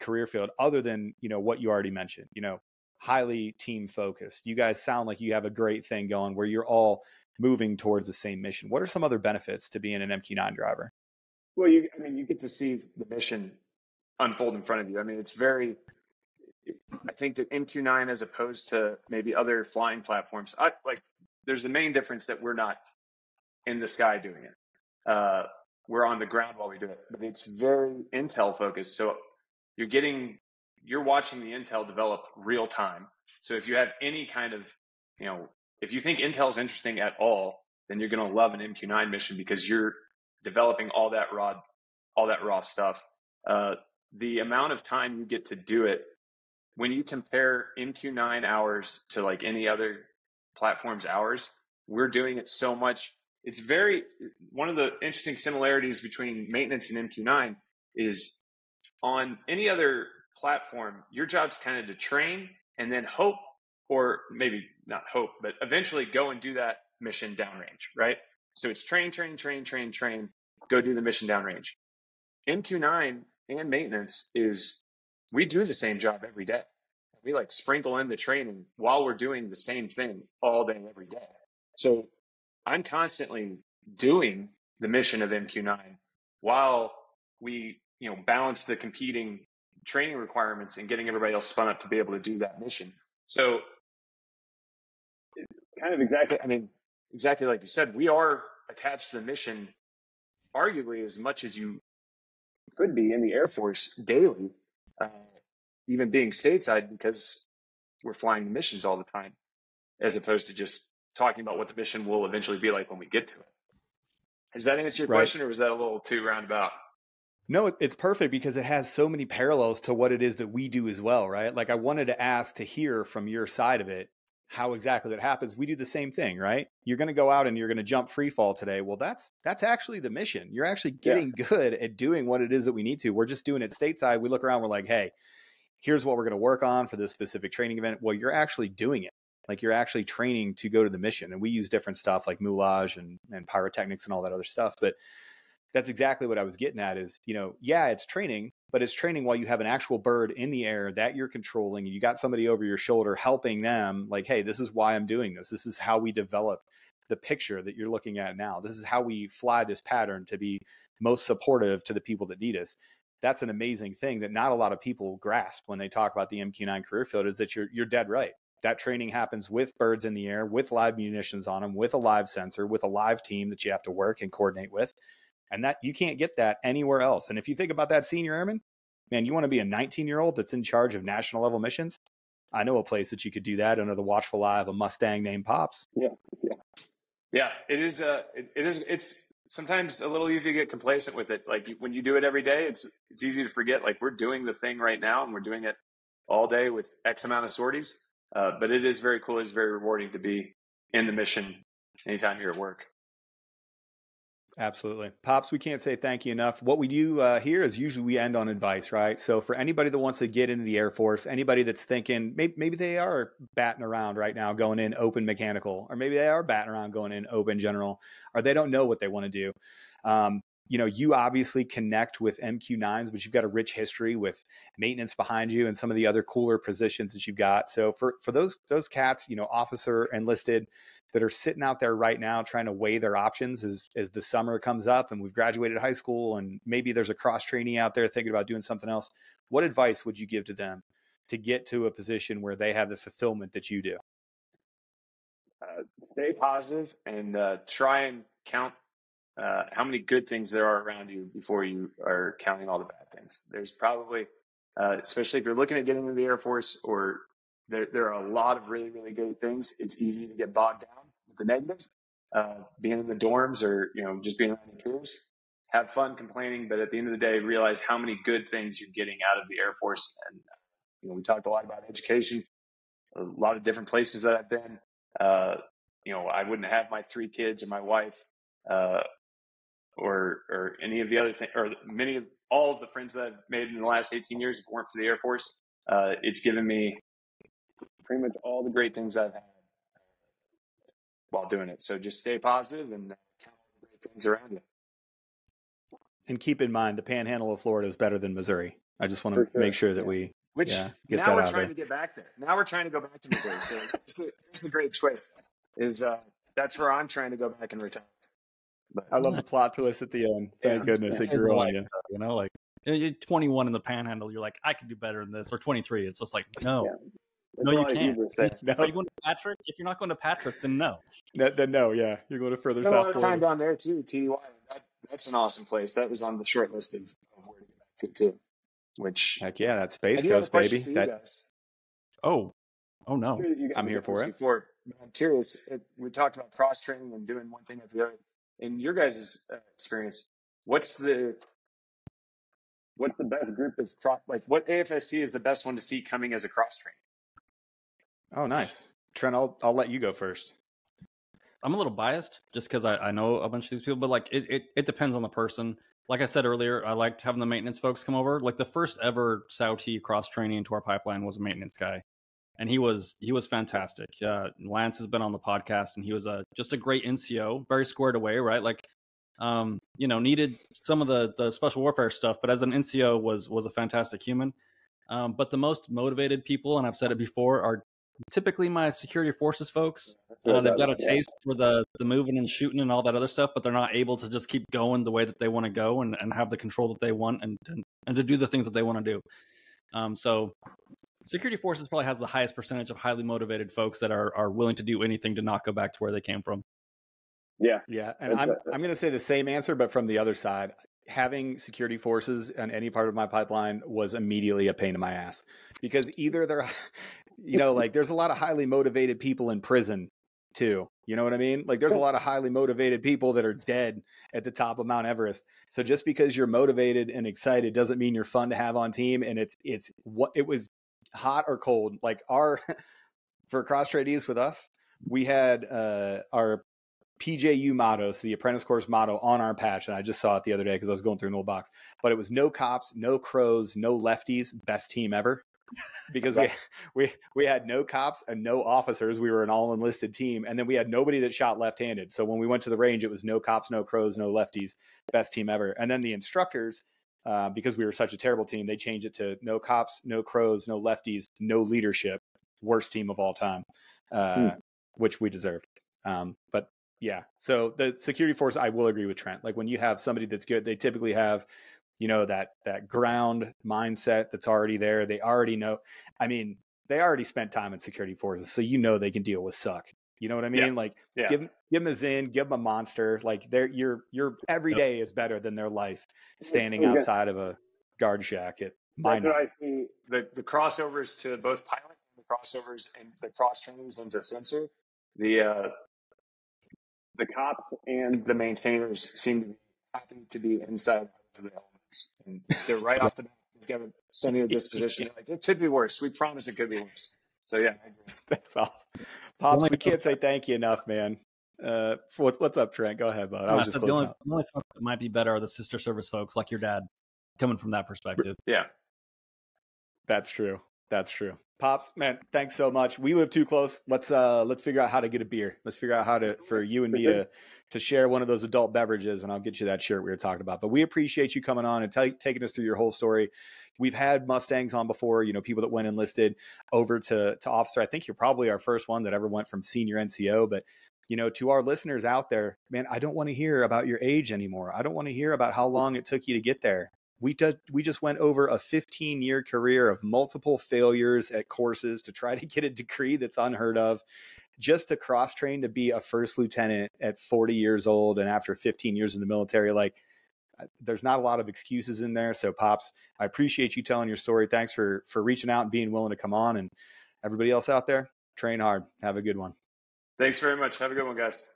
career field, other than, you know, what you already mentioned? You know, highly team focused. You guys sound like you have a great thing going where you're all moving towards the same mission. What are some other benefits to being an MQ-9 driver? Well, I mean, you get to see the mission unfold in front of you. I mean, it's very, I think that MQ-9, as opposed to maybe other flying platforms, like there's the main difference that we're not in the sky doing it. We're on the ground while we do it, but it's very intel focused. So you're watching the intel develop real time. So if you have any kind of, you know, if you think intel is interesting at all, then you're going to love an MQ-9 mission, because you're developing all that raw stuff. The amount of time you get to do it, when you compare MQ-9 hours to like any other platform's hours, we're doing it so much. It's very, one of the interesting similarities between maintenance and MQ-9 is, on any other platform, your job's kind of to train and then hope, or maybe not hope, but eventually go and do that mission downrange, right? So it's train, go do the mission downrange. MQ-9 and maintenance is, we do the same job every day. We like sprinkle in the training while we're doing the same thing all day, every day. So I'm constantly doing the mission of MQ-9 while we, you know, balance the competing training requirements and getting everybody else spun up to be able to do that mission. So kind of exactly like you said, we are attached to the mission arguably as much as you could be in the Air Force daily, even being stateside, because we're flying the missions all the time, as opposed to just talking about what the mission will eventually be like when we get to it. Does that answer your question, or was that a little too roundabout? No, it's perfect, because it has so many parallels to what it is that we do as well, right? Like, I wanted to ask to hear from your side of it, how exactly that happens. We do the same thing, right? You're going to go out and you're going to jump free fall today. Well, that's actually the mission. You're actually getting good at doing what it is that we need to. We're just doing it stateside. We look around, we're like, hey, here's what we're going to work on for this specific training event. Well, you're actually doing it. Like, you're actually training to go to the mission. And we use different stuff like moulage and pyrotechnics and all that other stuff. But that's exactly what I was getting at is, you know, yeah, it's training, but it's training while you have an actual bird in the air that you're controlling, and you got somebody over your shoulder helping them, like, hey, this is why I'm doing this. This is how we develop the picture that you're looking at now. This is how we fly this pattern to be most supportive to the people that need us. That's an amazing thing that not a lot of people grasp when they talk about the MQ-9 career field, is that you're dead right. That training happens with birds in the air, with live munitions on them, with a live sensor, with a live team that you have to work and coordinate with. And that you can't get that anywhere else. And if you think about that senior airman, man, you want to be a 19-year-old that's in charge of national level missions? I know a place that you could do that under the watchful eye of a Mustang named Pops. Yeah. It's sometimes a little easy to get complacent with it. Like, when you do it every day, it's easy to forget. Like, we're doing the thing right now, and we're doing it all day with X amount of sorties. But it is very cool. It's very rewarding to be in the mission anytime you're at work. Absolutely. Pops, we can't say thank you enough. What we do here is usually we end on advice, right? So for anybody that wants to get into the Air Force, anybody that's thinking maybe they are batting around right now going in open mechanical, or maybe they are batting around going in open general, or they don't know what they want to do. You know, you obviously connect with MQ-9s, but you've got a rich history with maintenance behind you and some of the other cooler positions that you've got. So for those cats, you know, officer, enlisted, that are sitting out there right now trying to weigh their options as the summer comes up and we've graduated high school and maybe there's a cross trainee out there thinking about doing something else, what advice would you give to them to get to a position where they have the fulfillment that you do? Stay positive and try and count how many good things there are around you before you are counting all the bad things. There's probably, especially if you're looking at getting into the Air Force or There are a lot of really, really good things. It's easy to get bogged down with the negatives. Being in the dorms or, you know, just being around your peers. Have fun complaining, but at the end of the day, realize how many good things you're getting out of the Air Force. And, you know, we talked a lot about education, a lot of different places that I've been. You know, I wouldn't have my three kids or my wife or any of the other things, or many of all of the friends that I've made in the last 18 years if it weren't for the Air Force. It's given me pretty much all the great things I've had while doing it. So just stay positive and count the great things around you. And keep in mind, the Panhandle of Florida is better than Missouri. I just want to make sure that we get now that we're trying to get back there. Now we're trying to go back to Missouri. So this is a great twist. Is that's where I'm trying to go back and retire. But I love the plot twist at the end. Thank goodness it grew on you. You know, like you're 21 in the Panhandle, you're like, I could do better than this. Or 23. It's just like no, you can't. No. Are you going to Patrick? If you're not going to Patrick, then no. Then you're going to further south. A lot of time down there too. TI. That's an awesome place. That was on the short list of where to get back to too. Which heck yeah, that's Space Coast, baby. Oh no, I'm here for it. I'm curious. We talked about cross training and doing one thing at the other. In your guys' experience, what's the best group of like what AFSC is the best one to see coming as a cross train? Oh, nice, Trent. I'll let you go first. I'm a little biased just because I know a bunch of these people, but like it depends on the person. Like I said earlier, I liked having the maintenance folks come over. Like the first ever SAUT cross training into our pipeline was a maintenance guy, and he was fantastic. Lance has been on the podcast, and he was just a great NCO, very squared away, right? Like, you know, needed some of the special warfare stuff, but as an NCO was a fantastic human. But the most motivated people, and I've said it before, are typically my security forces folks. They've got a taste for the moving and shooting and all that other stuff, but they're not able to just keep going the way that they want to go and have the control that they want and to do the things that they want to do. So security forces probably has the highest percentage of highly motivated folks that are willing to do anything to not go back to where they came from. Yeah. And I'm going to say the same answer, but from the other side. Having security forces on any part of my pipeline was immediately a pain in my ass, because either they're, you know, like there's a lot of highly motivated people in prison too. You know what I mean? Like there's a lot of highly motivated people that are dead at the top of Mount Everest. So just because you're motivated and excited doesn't mean you're fun to have on team. And it's what it was, hot or cold. Like for cross trainees with us, we had our PJU motto, so the apprentice course motto on our patch. And I just saw it the other day because I was going through an old box, but it was no cops, no crows, no lefties, best team ever. Because we had no cops and no officers. We were an all enlisted team. And then we had nobody that shot left-handed. So when we went to the range, it was no cops, no crows, no lefties, best team ever. And then the instructors, because we were such a terrible team, they changed it to no cops, no crows, no lefties, no leadership, worst team of all time, which we deserved. But yeah. So the security force, I will agree with Trent. Like when you have somebody that's good, they typically have, you know, that ground mindset that's already there. They already know. I mean, they already spent time in security forces, so you know they can deal with suck. You know what I mean? Yeah. Like give them a Zin, give them a Monster. Like your every day is better than their life standing outside of a guard shack at mine. That's what I see. The crossovers to both pilot and the crossovers and the cross trainings into sensor. The cops and the maintainers seem to be happy to be inside of the elements. And they're right off the bat. They've got a sunnier disposition. Like, it could be worse. We promise it could be worse. So, yeah. That's awesome. Pops, we can't say thank you enough, man. What's up, Trent? Go ahead, bud. The only folks that might be better are the sister service folks like your dad, coming from that perspective. Yeah. That's true. Pops, man, thanks so much. We live too close. Let's figure out how to get a beer. Let's figure out how to, for you and me to share one of those adult beverages, and I'll get you that shirt we were talking about. But we appreciate you coming on and taking us through your whole story. We've had Mustangs on before, you know, people that went enlisted over to officer. I think you're probably our first one that ever went from senior NCO, but you know, to our listeners out there, man, I don't want to hear about your age anymore. I don't want to hear about how long it took you to get there. We just went over a 15-year career of multiple failures at courses to try to get a degree that's unheard of, just to cross-train to be a first lieutenant at 40 years old and after 15 years in the military. Like, there's not a lot of excuses in there. So, Pops, I appreciate you telling your story. Thanks for reaching out and being willing to come on. And everybody else out there, train hard. Have a good one. Thanks very much. Have a good one, guys.